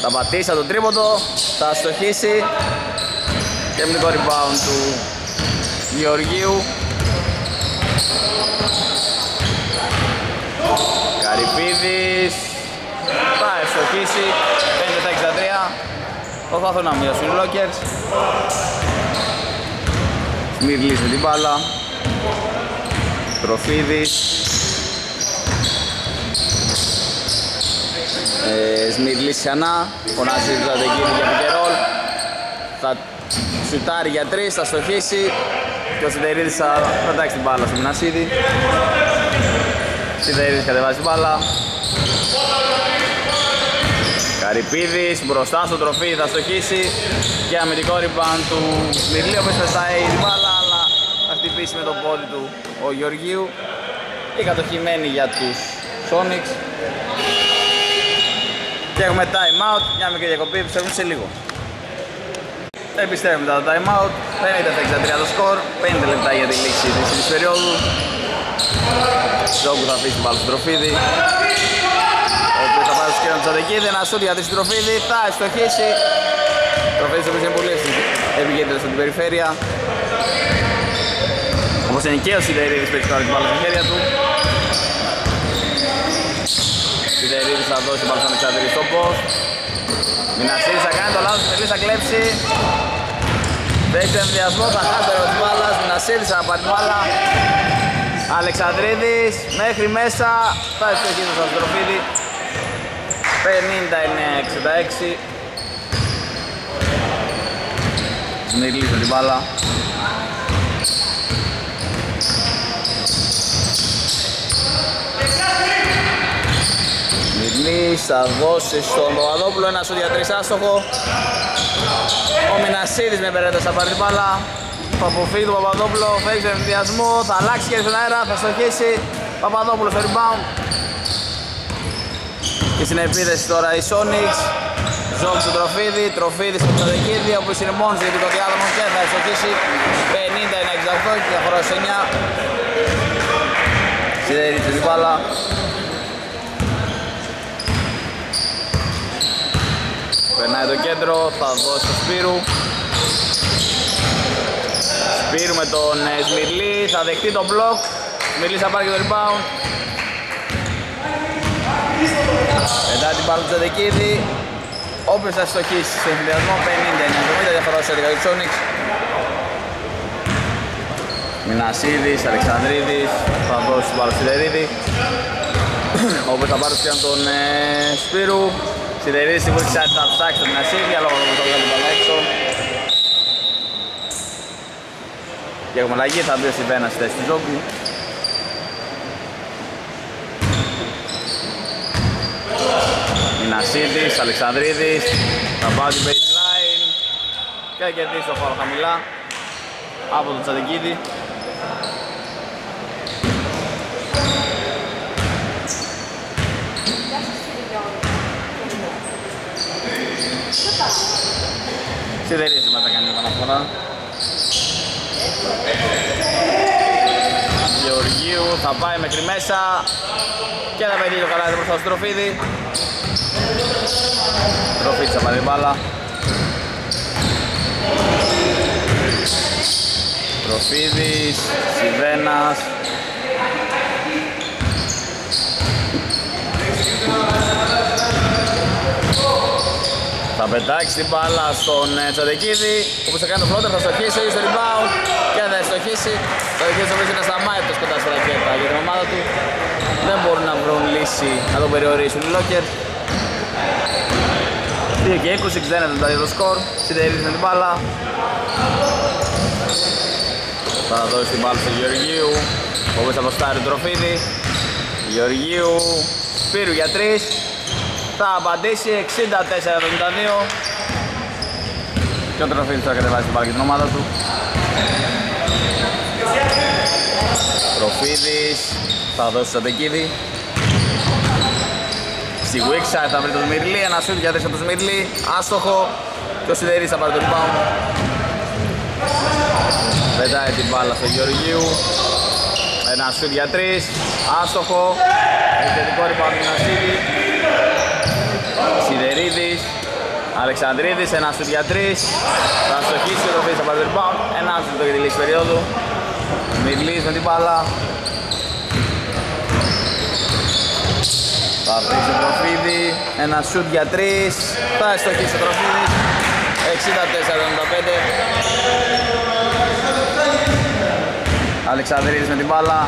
Θα πατήσει από τον τρίποντο, θα στοχίσει. Και με το rebound του Γεωργίου. Καρυπίδης θα ευστοχίσει, πέντε εξήντα τρία. Προσπαθούν να μειώσουν οι Lockers. Μύρλης με την μπάλα. Τροφίδης, ε, Σμύρλης ξανά. Φωνάζει το Ζαντεκίνη για πικερόλ. Σουτάρει για τρεις, θα στοχίσει και ο Σιδερίδης θα πετάξει την μπάλα στο Μινασίδη. Σιδερίδης κατεβάζει την μπάλα. Καρυπίδης μπροστά στο τροφίδι, θα στοχίσει και αμυντικό rebound του Μυρλίου, που πετάει την μπάλα, αλλά θα χτυπήσει με το πόδι του ο Γεωργίου. Η κατοχή μένει για τους Sonics. Και έχουμε time out, μια μικρή διακοπή, επιστρέφουμε σε λίγο. Επιστρέφουμε μετά το time out, πενήντα εξήντα τρία το σκορ, πέντε λεπτά για τη λήξη της τρίτης περίοδου. Ζόγκου θα αφήσει την μπάλα στον Τροφίδη, ο οποίος θα πάρει στους κύριων του Σαντεκίδη, ένα σούτ για τρεις στον Τροφίδη, θα ευστοχίσει. Τροφίδης ο οποίος είναι πολύ επικέντρος στην περιφέρεια. Όπως είναι και ο Σιδερίδης που έχει πάρει την μπάλα στα χέρια του. Σιδερίδης θα δώσει την μπάλα στον Αλεξανδρίδη στο post. Μινασίδης θα κάνει το λάθος, Μυρλής θα κλέψει. Δέχεται εμφυδιασμό, θα χάσει το ρόλο της μπάλας. Μινασίδης θα πάρει την μπάλα. Αλεξανδρίδης μέχρι μέσα, φτάσει στο κίνητο Ανδροφίδη, πενήντα εννέα εξήντα έξι. Σμυρλίζει την μπάλα. Σμυρλής θα δώσει στον Παπαδόπουλο, ένα σούτ για τρεις άστοχο. Ο Μινασίδης με περέτας θα πάρει την μπάλα. Θα αποφύγει τον Παπαδόπουλο, φέρει τον εμφυδιασμό, θα αλλάξει και στον αέρα, θα στοχίσει. Παπαδόπουλο στο rebound. Και στην επίθεση τώρα η Sonics. Ζόγκ του Τροφίδη, Τροφίδη στο Ψαδεκίδη, ο οποίος είναι μόνος για το διάδρομο και θα στοχίσει. πενήντα εννέα εξήντα οκτώ και διαφορά στους εννιά. Σιδερή της μπάλα. Περνάει το κέντρο, θα δώσει το Σπύρου. Σπύρου με τον Σμυρλή, θα δεχτεί τον μπλοκ. Σμυρλή θα πάρει και το rebound. Μετά την πάρει του Τζαδεκίδη. Όποιος θα στοχίσει στον εμφυδιασμό, πενήντα εννέα εβδομήντα διαφορά στους έντεκα Sonics. Μινασίδης, Αλεξανδρίδης, θα δώσει τον Σιδερίδη. Όποιος θα πάρει τον ε, Σπύρου. Σιδερίδης στην κουρτισιά θα ψάξει τον Μινασίδη, αλλά όπως θα βγάλει τον Παλάξο. Και έχουμε αλλαγή, θα μπει ο Σιβένας στη θέση του Ζόγκου. Μινασίδης, Αλεξανδρίδης, θα πάω την baseline και θα κερδίσει το χώρο χαμηλά από τον Τσαντικίδη. Σιδερίδης δεν θα κάνει επαναφορά. Γεωργίου θα πάει μέχρι μέσα και θα πετύχει το καλάθι μπροστά στον Τροφίδη. Τροφίδης θα πάρει μπάλα. Τροφίδης, Σιβένας. Θα πετάξει την μπάλα στον Τσαντεκίδη, όπου θα κάνει το φλότερ, θα στοχίσει στο rebound και θα στοχίσει. Ο Τσαντεκίδης όμως είναι ασταμάτητος κοντά στη ρακέτα για την ομάδα του. Δεν μπορούν να βρουν λύση να τον περιορίσουν οι Lockers. δύο και είκοσι, εξήντα ένα το σκορ. Σιδερίδης με την μπάλα. Θα δώσει την μπάλα στον Γεωργίου, όπου θα αποστάρει τον Τροφίδη. Γεωργίου, Σπύρου για τρεις. Θα απαντήσει εξήντα τέσσερα εβδομήντα δύο και ο Τροφίδης θα κατεβάσει την μπάλα και την ομάδα του. Τροφίδης θα δώσει στον Τεκίδη. Στη Wickside θα βρει τον Σμυρλή, ένα σούτ για τρεις από τον Σμυρλή, άστοχο και ο Σιδερής θα πάρει τον rebound. Πετάει την μπάλα στον Γεωργίου, ένα σούτ για τρεις, άστοχο, επιθετικό rebound του Μινασίδη. Σιδερίδης, Αλεξανδρίδης, ένα σουτ για τρεις. Θα στοχίσει ο Τροφίδης, θα πάρει το rebound. Ένα σουτ για τη λήξη περίοδου. Μυρλής με την μπάλα. Θα παίξει ο Τροφίδη, ένα σουτ για τρεις. Θα στοχίσει ο Τροφίδης, εξήντα τέσσερα εβδομήντα πέντε. Αλεξανδρίδης με την μπάλα.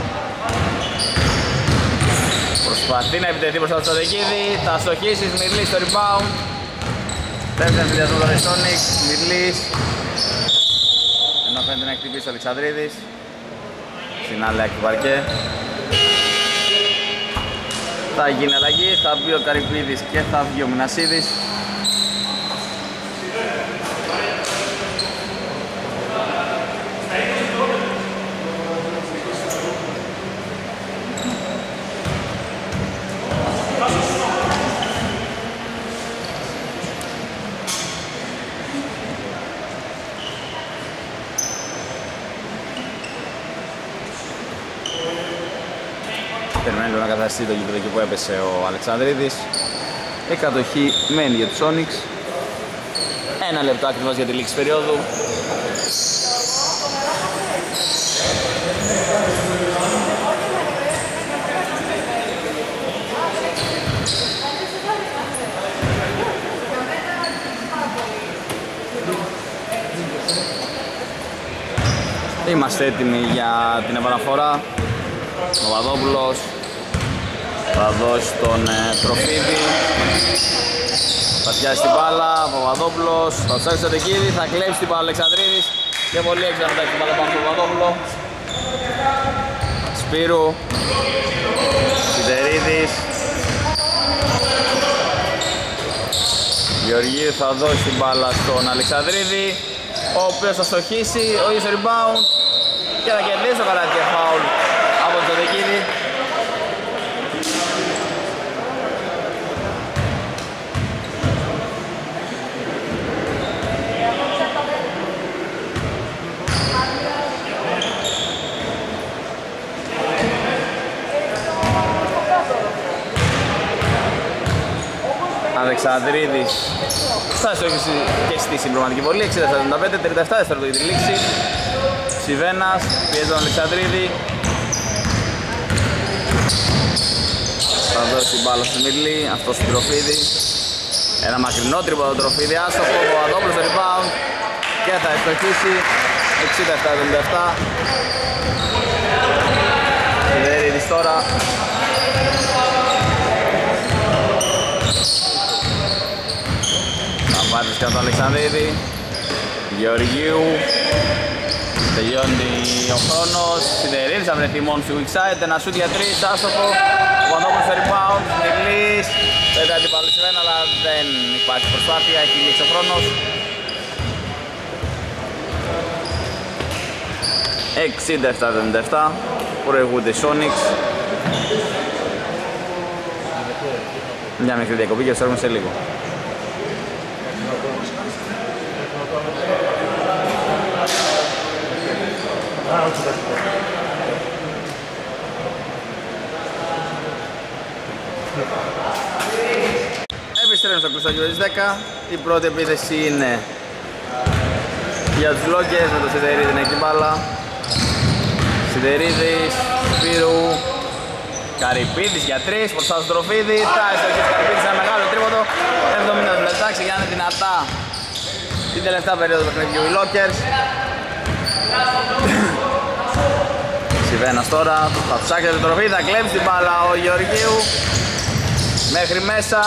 Προσπαθεί να επιτεθεί προς το Τσαδεκίδη, θα στοχίσει, Σμυρλής στο rebound. Πέφτει εμφυδιασμό των Sonics, Σμυρλής. Ενώ φαίνεται να εκτυπήσει ο Αλεξανδρίδης. Στην άλλη άκρη του παρκέ. Θα γίνει αλλαγή, θα μπει ο Καρυπίδης και θα βγει ο Μινασίδης. Περιμένει να καταστεί το γήπεδο εκεί που έπεσε ο Αλεξανδρίδης. Η κατοχή μένει για τους Sonics. Ένα λεπτό ακριβώς για τη λήξη περίοδου. Είμαστε έτοιμοι για την επαναφορά. ο Παπαδόπουλος θα δώσει τον ε, Τροφίδη, θα πιάσει την μπάλα, ο Παπαδόπουλος θα ψάξει τον Τεκίδη, θα κλέψει την μπάλα ο Αλεξανδρίδης και πολύ έξω να μετάξει την μπάλα πάνω στον Παπαδόπουλο. Σπύρου, Σιντερίδης, Γεωργίου θα δώσει την μπάλα στον Αλεξανδρίδη, ο οποίος θα στοχίσει, ο ίδιος rebound και θα κερδίσει το καράτη και φάουλ από τον Τεκίδη. Αλεξανδρίδης θα στοχίσει και στη συμπληρωματική βολή, εξήντα επτά εβδομήντα πέντε, τριάντα επτά δευτερόλεπτα για τη λήξη. Σιβένας πιέζει τον Αλεξανδρίδη, θα δώσει μπάλα στη Μυρλή, αυτός του Τροφίδη, ένα μακρινό τρίποντο του Τροφίδη, άστοχο, ο Παπαδόπουλος το rebound και θα στοχίσει, εξήντα επτά εβδομήντα επτά. Σιδερίδης τώρα Μάρτης κάτω του Αλεξανδρίδη, Γεωργίου, τελειώνει ο χρόνος, Σιδερίδης θα βρεθεί μόνο στη weak side, ένα σούτ για τρεις, άστοχο, ο Παπαδόπουλος στο rebound, Μυρλής, πέτρα την παλαισμένα, αλλά δεν υπάρχει προσπάθεια, έχει λήξει ο χρόνος. εξήντα επτά εβδομήντα επτά, προηγούνται οι Sonics. Μια μικρή διακοπή και ψάχνουμε σε λίγο. Επιστρέφουμε στο κλειστό γύρο της δέκα. Η πρώτη επίθεση είναι για τους Lockers με τον Σιδερίδη να έχει μπάλα. Σιδερίδης, Σπύρου, Καρυπίδης για τρεις, προς τον Τροφίδη. Θα εστοχίσει ο Καρυπίδης, ένα μεγάλο τρίποντο, εβδομήντα εβδομήντα επτά, ξεκινάνε δυνατά την τελευταία περίοδο του παιχνιδιού οι Lockers. Σιβένας τώρα, θα ψάξει την τροφή, θα κλέψει την μπάλα ο Γεωργίου μέχρι μέσα,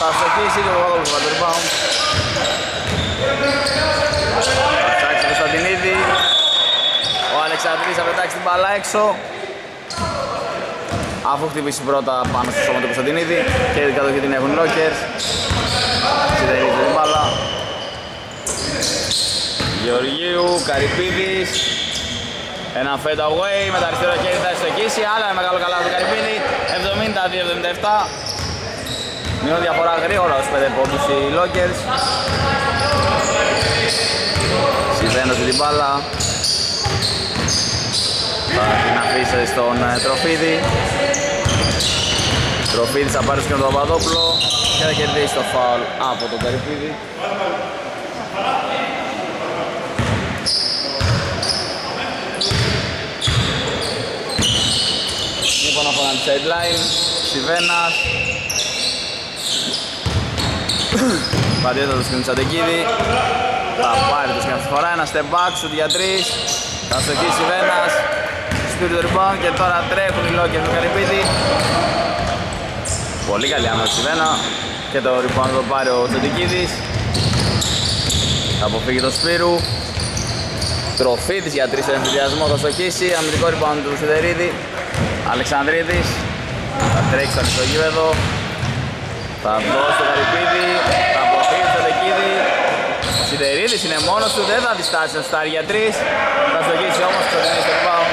θα στοχίσει και ο Παπαδόπουλος θα το rebound. Θα ψάξει ο Κωνσταντινίδη, ο Αλεξανδρίδης θα πετάξει την μπάλα έξω αφού χτυπήσει πρώτα πάνω στο σώμα του Κωνσταντινίδη και την κατοχή την έχουν οι Lockers. Σιδερίζει την μπάλα Γεωργίου, Καρυπίδης, ένα fade away με τα αριστερό χέρι θα εστοχίσει, άλλα μεγάλο καλά του Καρυπίδη, εβδομήντα δύο εβδομήντα επτά. Μείνω διαφορά γρήγορα στους πέντε πόντους οι Lockers. Σιδένος την μπάλα, θα την αφήσει στον Τροφίδη. Τροφίδης θα πάρει στον Παπαδόπουλο και θα κερδίσει το φάουλ από τον Καρυπίδη. Λοιπόν, από έναν sideline, Σιβένας παντίθετος στην Τσαντεκίδη, θα πάρει το σκηνή αυτή τη φορά, ένα step back, shoot για τρεις, θα στοχίσει Σιβένας, σπίτι του rebound και τώρα τρέχουν οι Lockers του Καρυπίδη. Πολύ καλή άμυνα Σιβένα και το rebound το πάρει ο Τσαντεκίδης, θα αποφύγει το Σπύρου, Τροφίδης για τρεις εμφυδιασμό, θα στοχίσει, αμυντικό rebound του Σιδερίδη. Αλεξανδρίδης θα τρέξει στο αριστογύβεδο, θα δώσει τον Καρυπίδη, θα αποφύγει τον Τεκίδη. Ο Σιδερίδης είναι μόνος του, δεν θα διστάσει στο στάρι για τρεις, θα στοχίσει όμως το Τεκίδη rebound.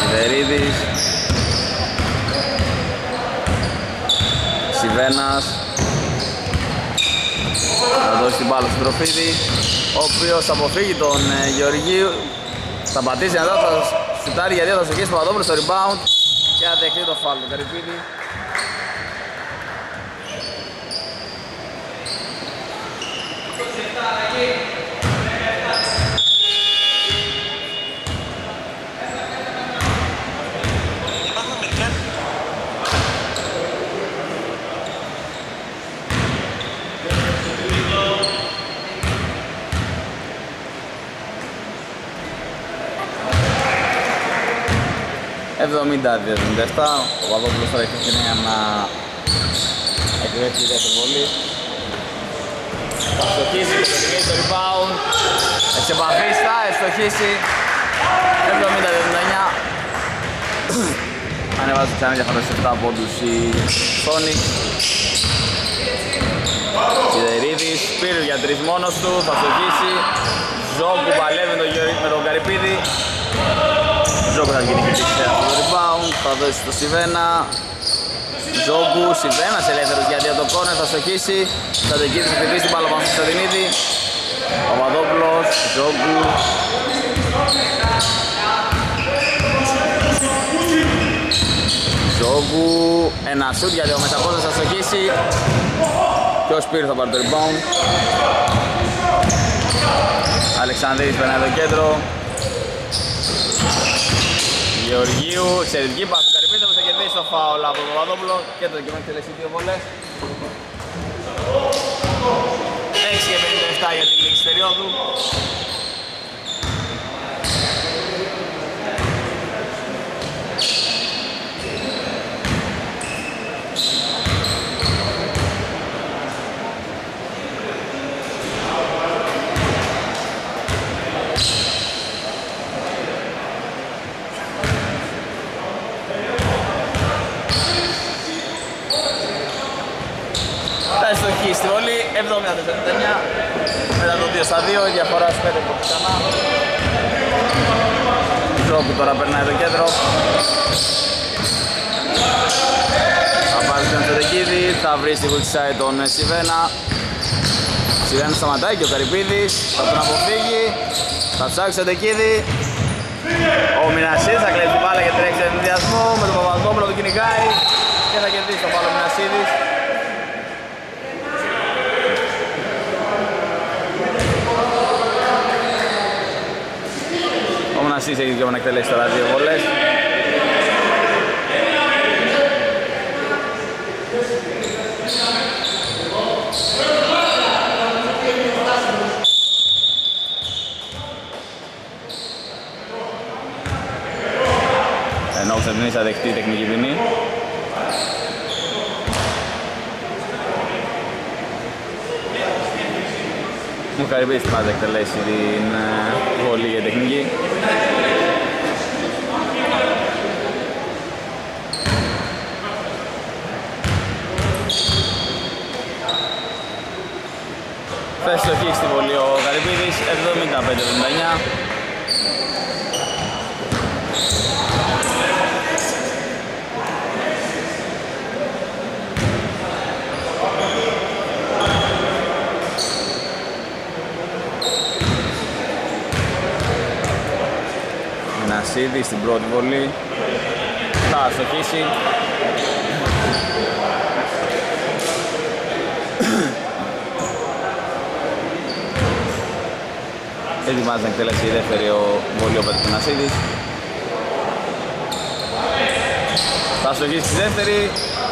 Σιδερίδης, Σιβένας, θα δώσει την μπάλα στον Τροφίδη, ο οποίος αποφύγει τον ε, Γεωργίου, θα πατήσει ένα δάτο, θα σουτάρει για δύο, θα στοχίσει Παπαδόπουλος στο rebound και θα δεχτεί το φάουλ του Καρυπίδη. εβδομήντα δύο εβδομήντα επτά. Ο Παπαδόπουλος τώρα έχει την έννοια να εκδεύσει την διατριβολή. Θα στοχίσει, θα στοχίσει το rebound. Εξεπαθείς, θα στοχίσει. εβδομήντα δύο εβδομήντα εννιά. Ανεβάζει ξανά για επτά πόντους η Sonics. Σιδερίδης, Σπύρου για τρεις μόνος του, θα στοχίσει. Ζόγκου παλεύει με τον Καρυπίδη. Ζόγκου θα γίνει και σε αυτό το rebound, θα δώσει στο Σιβένα. Ζόγκου, Σιβένας ελεύθερος για δύο το κόρνερ, θα στοχίσει. Θα την κίνηση χτυπήσει την μπάλα πάνω στο Σωτινίδη. Παπαδόπουλος, Ζόγκου. Ζόγκου, ένα σουτ για δύο μεταπόδες, θα στοχίσει. Και ο Σπύρου θα πάρει το rebound. Αλεξανδρίδης περνάει το κέντρο. Γεωργίου, εξαιρετική πάση του Καρυπίδη που θα κερδίσει το φάουλ από τον Παπαδόπουλο και το δικαιωμένο εκτελέσει δύο βολές. έξι και πενήντα επτά για την λήξη περίοδου. Στην όλη εβδομήντα τέσσερα εβδομήντα εννιά μετά το δύο στα δύο, η διαφορά στους πέντε που ξανά. Ζόγκου τώρα περνάει το κέντρο. Θα πάρει τον Φεδεκίδη, θα βρει στη Γουλτσάι τον Σιβένα. Σιβένα σταματάει και ο Καρυπίδης θα τον αποφύγει. Θα ψάξει τον Φεδεκίδη. Ο Μινασίδης θα κλέψει πάλι και τρέξει τον ενδιασμό. Με τον Παπαδόπουλο του κυνηγάει και θα κερδίσει τον πάλι ο Μινασίδης. Ο Μινασίδης έχει δικαίωμα να εκτελέσει τώρα δύο βολές. Ενώ ο Ξεντινής θα δεχτεί τεχνική ποινή. Ο Καρυπίδης πάντα εκτελέσει την βολή για τεχνική. Θα στοχίσει στη βολή ο Καρυπίδης, εβδομήντα πέντε εβδομήντα εννιά. Μινασίδη στην πρώτη βολή. Θα στοχίσει. Ετοιμάζει να εκτελέσει η δεύτερη ο Βολιόπετρος Μινασίδης. Θα στοχίσει στη δεύτερη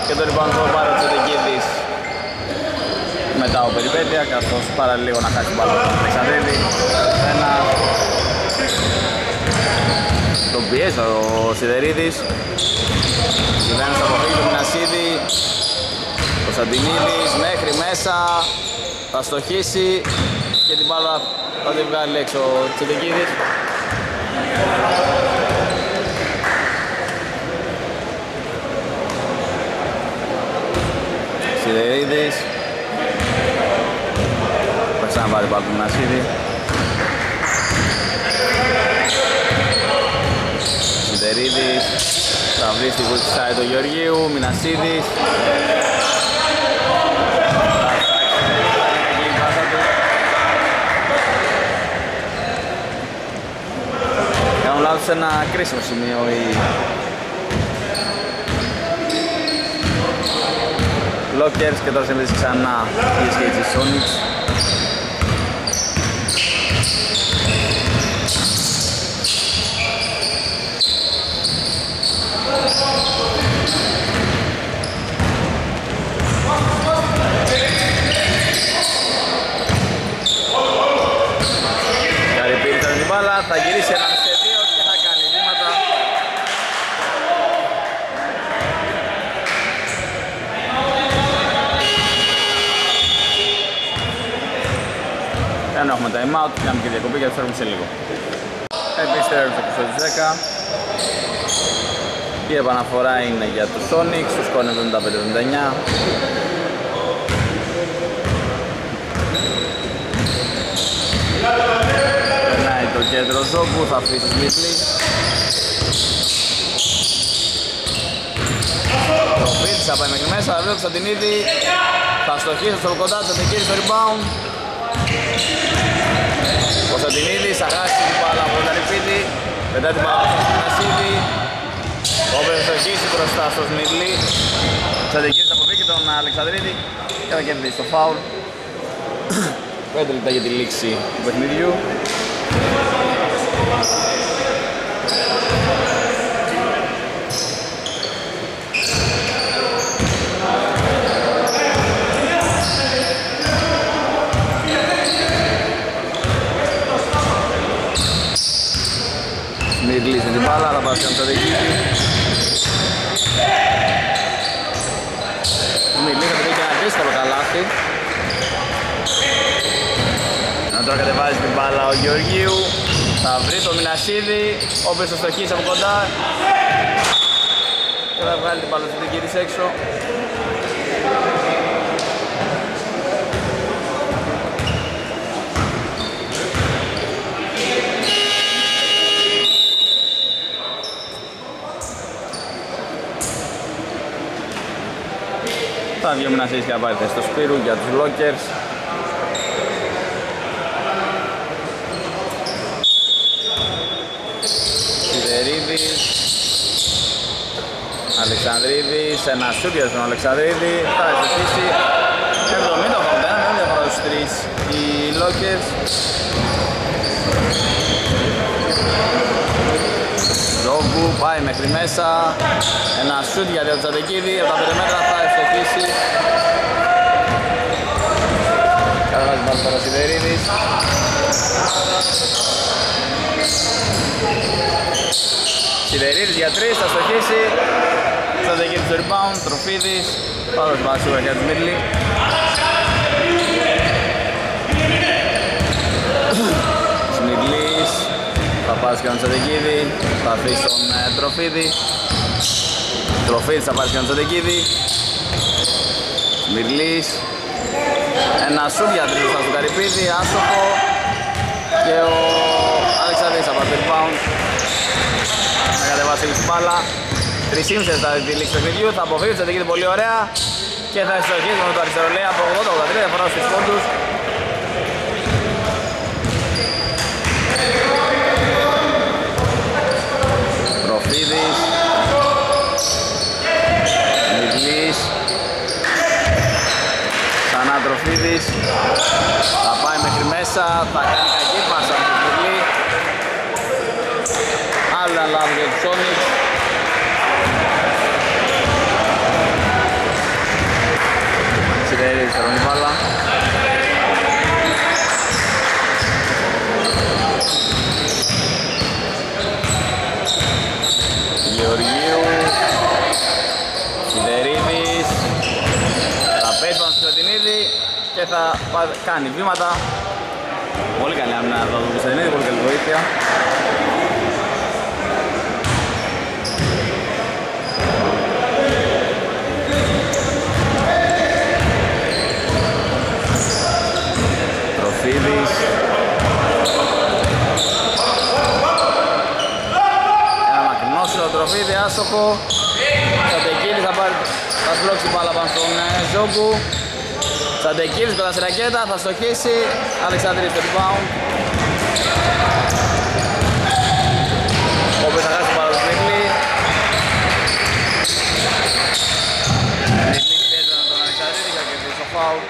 και τον rebound θα πάρει ο Τσετεκίδης. Μετά ο Περιπέτεια, καθώς πάρα λίγο να χάσει μπάλα τον Αλεξανδρίδη. Ένα... τον πιέζει ο Σιδερίδης. Σιδέρας αποφύγει τον Μινασίδη. Ο Σαντινίδης μέχρι μέσα. Θα στοχίσει και την μπάλα θα την βγάλει έξω ο Τσετεκίδης. Σιδερίδης. Θα ξαναβάρει πάλι τον Μινασίδη. Σιδερίδης. Θα βρει στη βοηθησάη του Γεωργίου. Μινασίδης. Σε ένα κρίσιμο σημείο οι Lockers και τώρα συνεχίζει ξανά η ες κέι τζι Sonics. Καρυπίδη θα γυρίσει ένα. Θα κάνει βήματα. έχουμε time out, κάνουμε και διακοπή και φέρουμε σε λίγο. Επιστρέφουμε στο δέκα. Η επαναφορά είναι για τους Sonics, τους σκόρ εβδομήντα πέντε εβδομήντα εννιά. Περνάει το κέντρο όπου θα αφήσει τη μύθλη. Το Φίτς θα πάει μέχρι μέσα, θα βλέπει τον Τινίδη. Θα στοχίσει στο κοντά, θα τεκίνει το rebound. Ο Σαντινίδης θα χάσει την μπάλα από τον Λιπίδη. Μετά την μπάλα από τον Ασίδη. Ο Περιστοχής μπροστά στο Σμιτλή. Ο Σαντινίδης θα αποβεί και τον Αλεξανδρίδη. Και θα κερδίσει το φάουλ. πέντε λεπτά για τη λήξη του παιχνιδιού. Κλείσει την μπάλα, θα πάει στον Ταδίκη. Μιλή θα βρει και ένα δύσκολο καλάθι. Να τώρα κατεβάζει την μπάλα ο Γεωργίου. Θα βρει το Μινασίδη, ο οποίος θα στοχίσει από κοντά. Και θα βγάλει την μπάλα στον Ταδίκη της έξω. Θα βγει ο Μινασίδης και θα πάρει θέση στο Σπύρου για τους Lockers. Σιδερίδης, Αλεξανδρίδης, ένα σούτ για τον Αλεξανδρίδη. Θα ζητήσει εβδομήντα ογδόντα ένα, δεν διαφορά στους τρεις οι Lockers. Ζόγκου πάει μέχρι μέσα, ένα σούτ για τον Τσαντεκίδη, από τα πέντε μέτρα θα ευστοχίσει. Καταβάζει πάλι τώρα ο Σιδερίδης. Σιδερίδης για τρεις, θα ευστοχίσει. Τσαντεκίδης στο rebound, Τροφίδης, πάλι θα βάζει σούτ για τη Μίτλη. Θα πάρει και τον Τσαντεκίδη, θα αφήσει τον ε, Τροφίδη. Τροφίδης θα πάρει και τον Τσαντεκίδη. Μυρλής. Ένα σουτ για τρεις θα του Καρυπίδη, άσοχο. Και ο Αλεξανδρής θα πάρει το rebound. Θα κατεβάσει την μπάλα. Τρεις ήμισες θα τη λήξη του παιχνιδιού, θα αποφύγει τον Τσαντεκίδη πολύ ωραία. Και θα εστοχίσει με το αριστερολέα από ογδόντα ογδόντα τρία, διαφορά στους πόντους. Ροφίδης, Μυρλής, ξανά Τροφίδης, θα πάει μέχρι μέσα, θα κάνει κακή πάσα από τον Μυρλή. Άλλο ένα λάθος για τους Sonics. Σιδερίδης παίρνει μπάλα. Γεωργίου, Σιδερίδης, θα παίζει πάνω στο Σιδερίδη και θα κάνει βήματα. Πολύ καλή άμυνα από τον Σιδερίδη, πολύ καλή βοήθεια. Τροφίδης. Τροφίδη, άσοχο. Τσαντεκίδης θα πάρει, θα σπρώξει την μπάλα πάνω στον Ζόγκου. Τσαντεκίδης κοντά στη ρακέτα, θα στοχίσει. Αλεξανδρίδης στο rebound. Ο οποίος θα χάσει την μπάλα του Μίχλη. Μίχλη πιέζει τον Αλεξανδρίδη για να κερδίσει το φάουλ.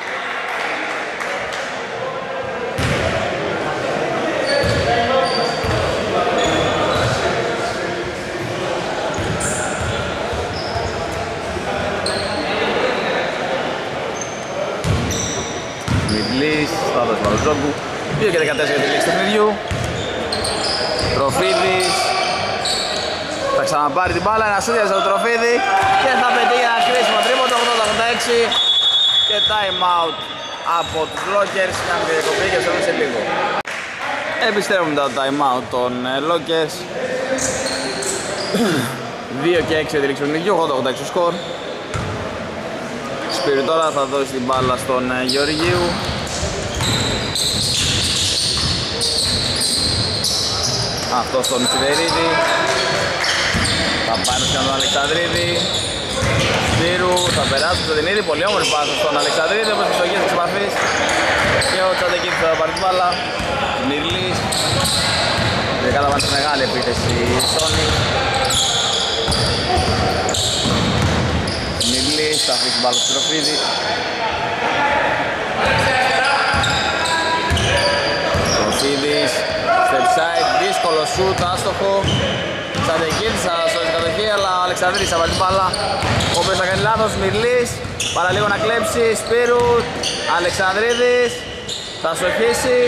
Θα δώσει πάνω του Ζόγκου. δύο και δεκατέσσερα για τη λήξη του παιχνιδιού. Τροφίδης θα ξαναπάρει την μπάλα, ένα σούτ για τον Τροφίδη και θα πετύχει ένα χρήσιμο τρίποντο, ογδόντα ογδόντα έξι. και time out από τους Lockers. Κάνουμε και διακοπή και θέλουμε σε λίγο. Επιστρέφουμε μετά το time out των Lockers. δύο και έξι διελίξουν νικιού, ογδόντα ογδόντα έξι στο σκορ. Σπύρι τώρα θα δώσει την μπάλα στον Γεωργίου. Αυτό στον Σιδερίδη. Θα πάρει στον Αλεξανδρίδη. Σπύρου θα περάσει στο Δινίδη. Πολύ όμορφη πάσα στον Αλεξανδρίδη. Όπως πιστογείς της επαφής. Και ο Τσαντεκίδης θα πάρει την μπάλα. Μυρλής. Δεν καταβάνει μεγάλη επίθεση η Sony. Μυρλής θα αφήσει την μπάλα στο Στροφίδη. Στροφίδης. Στεψάει, δύσκολο σούτ, άστοχο. Τσαντεκίδης θα σώσει την κατοχή, αλλά ο Αλεξανδρίδης θα πάρει την μπάλα. Ο οποίος θα κάνει λάθος, Μυρλής. Παρά λίγο να κλέψει, Σπύρου. Αλεξανδρίδης θα σοχίσει.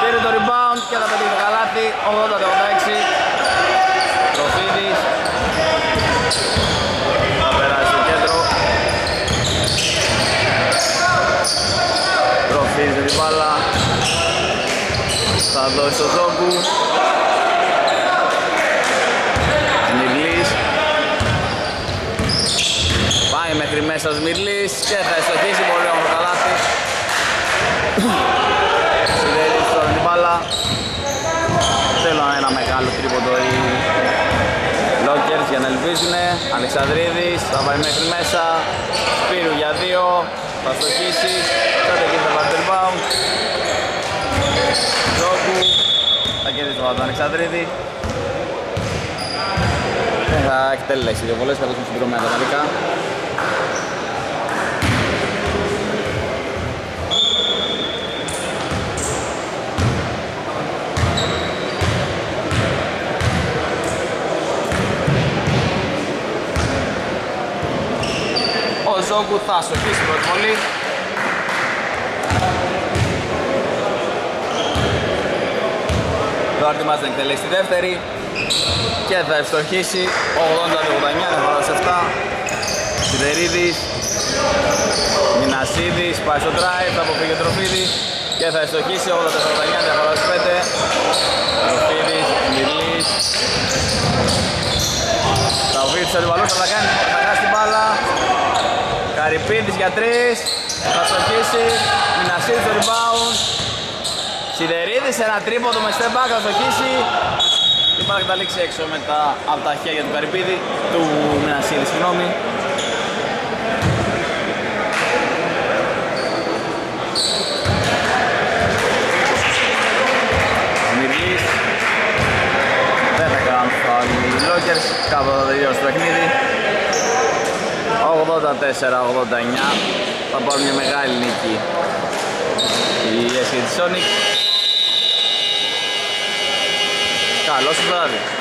Πήρε το rebound και θα πετύχει το καλάθι, ογδόντα ογδόντα έξι. Τροφίδης θα περάσει στο κέντρο. Τροφίδης με την μπάλα. Θα δώσει στο Ζόγκου. Σμυρλής. Πάει μέχρι μέσα ο Σμυρλής και θα εστοχίσει πολύ όμορφο καλάθι. Θέλω ένα μεγάλο τρίποντο οι Lockers για να ελπίζουν. Αλεξανδρίδης θα πάει μέχρι μέσα. Σπύρου για δύο. Θα στοχίσει. Τότε εκεί θα πάρει το rebound. Ζόγκου. Θα κερδίσει τον Αλεξανδρίδη. Θα εκτελέσει δύο βολές. Θα δώσουν συμπληρωμένα τα μερικά. Ο Ζόγκου θα σωκίσει πρώτη βολή. Το άρτη μας δεν εκτελέσει τη δεύτερη και θα ευστοχίσει ογδόντα ογδόντα εννιά, εβδομήντα επτά. Σιδερίδης, Μινασίδης, πάει στο drive, θα αποφύγει ο Τροφίδης και θα ευστοχίσει ογδόντα ογδόντα εννιά, εβδομήντα πέντε. Τροφίδης, Μιλής. Θα βγει τους αντιβαλούς, θα κάνει, θα χάσει την μπάλα. Καρυπίδης για τρεις, θα στοχίσει, Μινασίδης το rebound. Σιδερίδης ένα τρίποντο με step back, θα στοχίσει. Η μπάλα καταλήξει έξω μετά από τα χέρια του Καρυπίδη, του Μινασίδη, συγγνώμη. Μυρλής. Δεν θα κάνουν φάουλ οι Lockers, κάπου θα τελειώσει το παιχνίδι. ογδόντα τέσσερα ογδόντα εννιά, θα πάρουν μια μεγάλη νίκη η ες κέι τζι Sonics. Καλό σου βράδυ.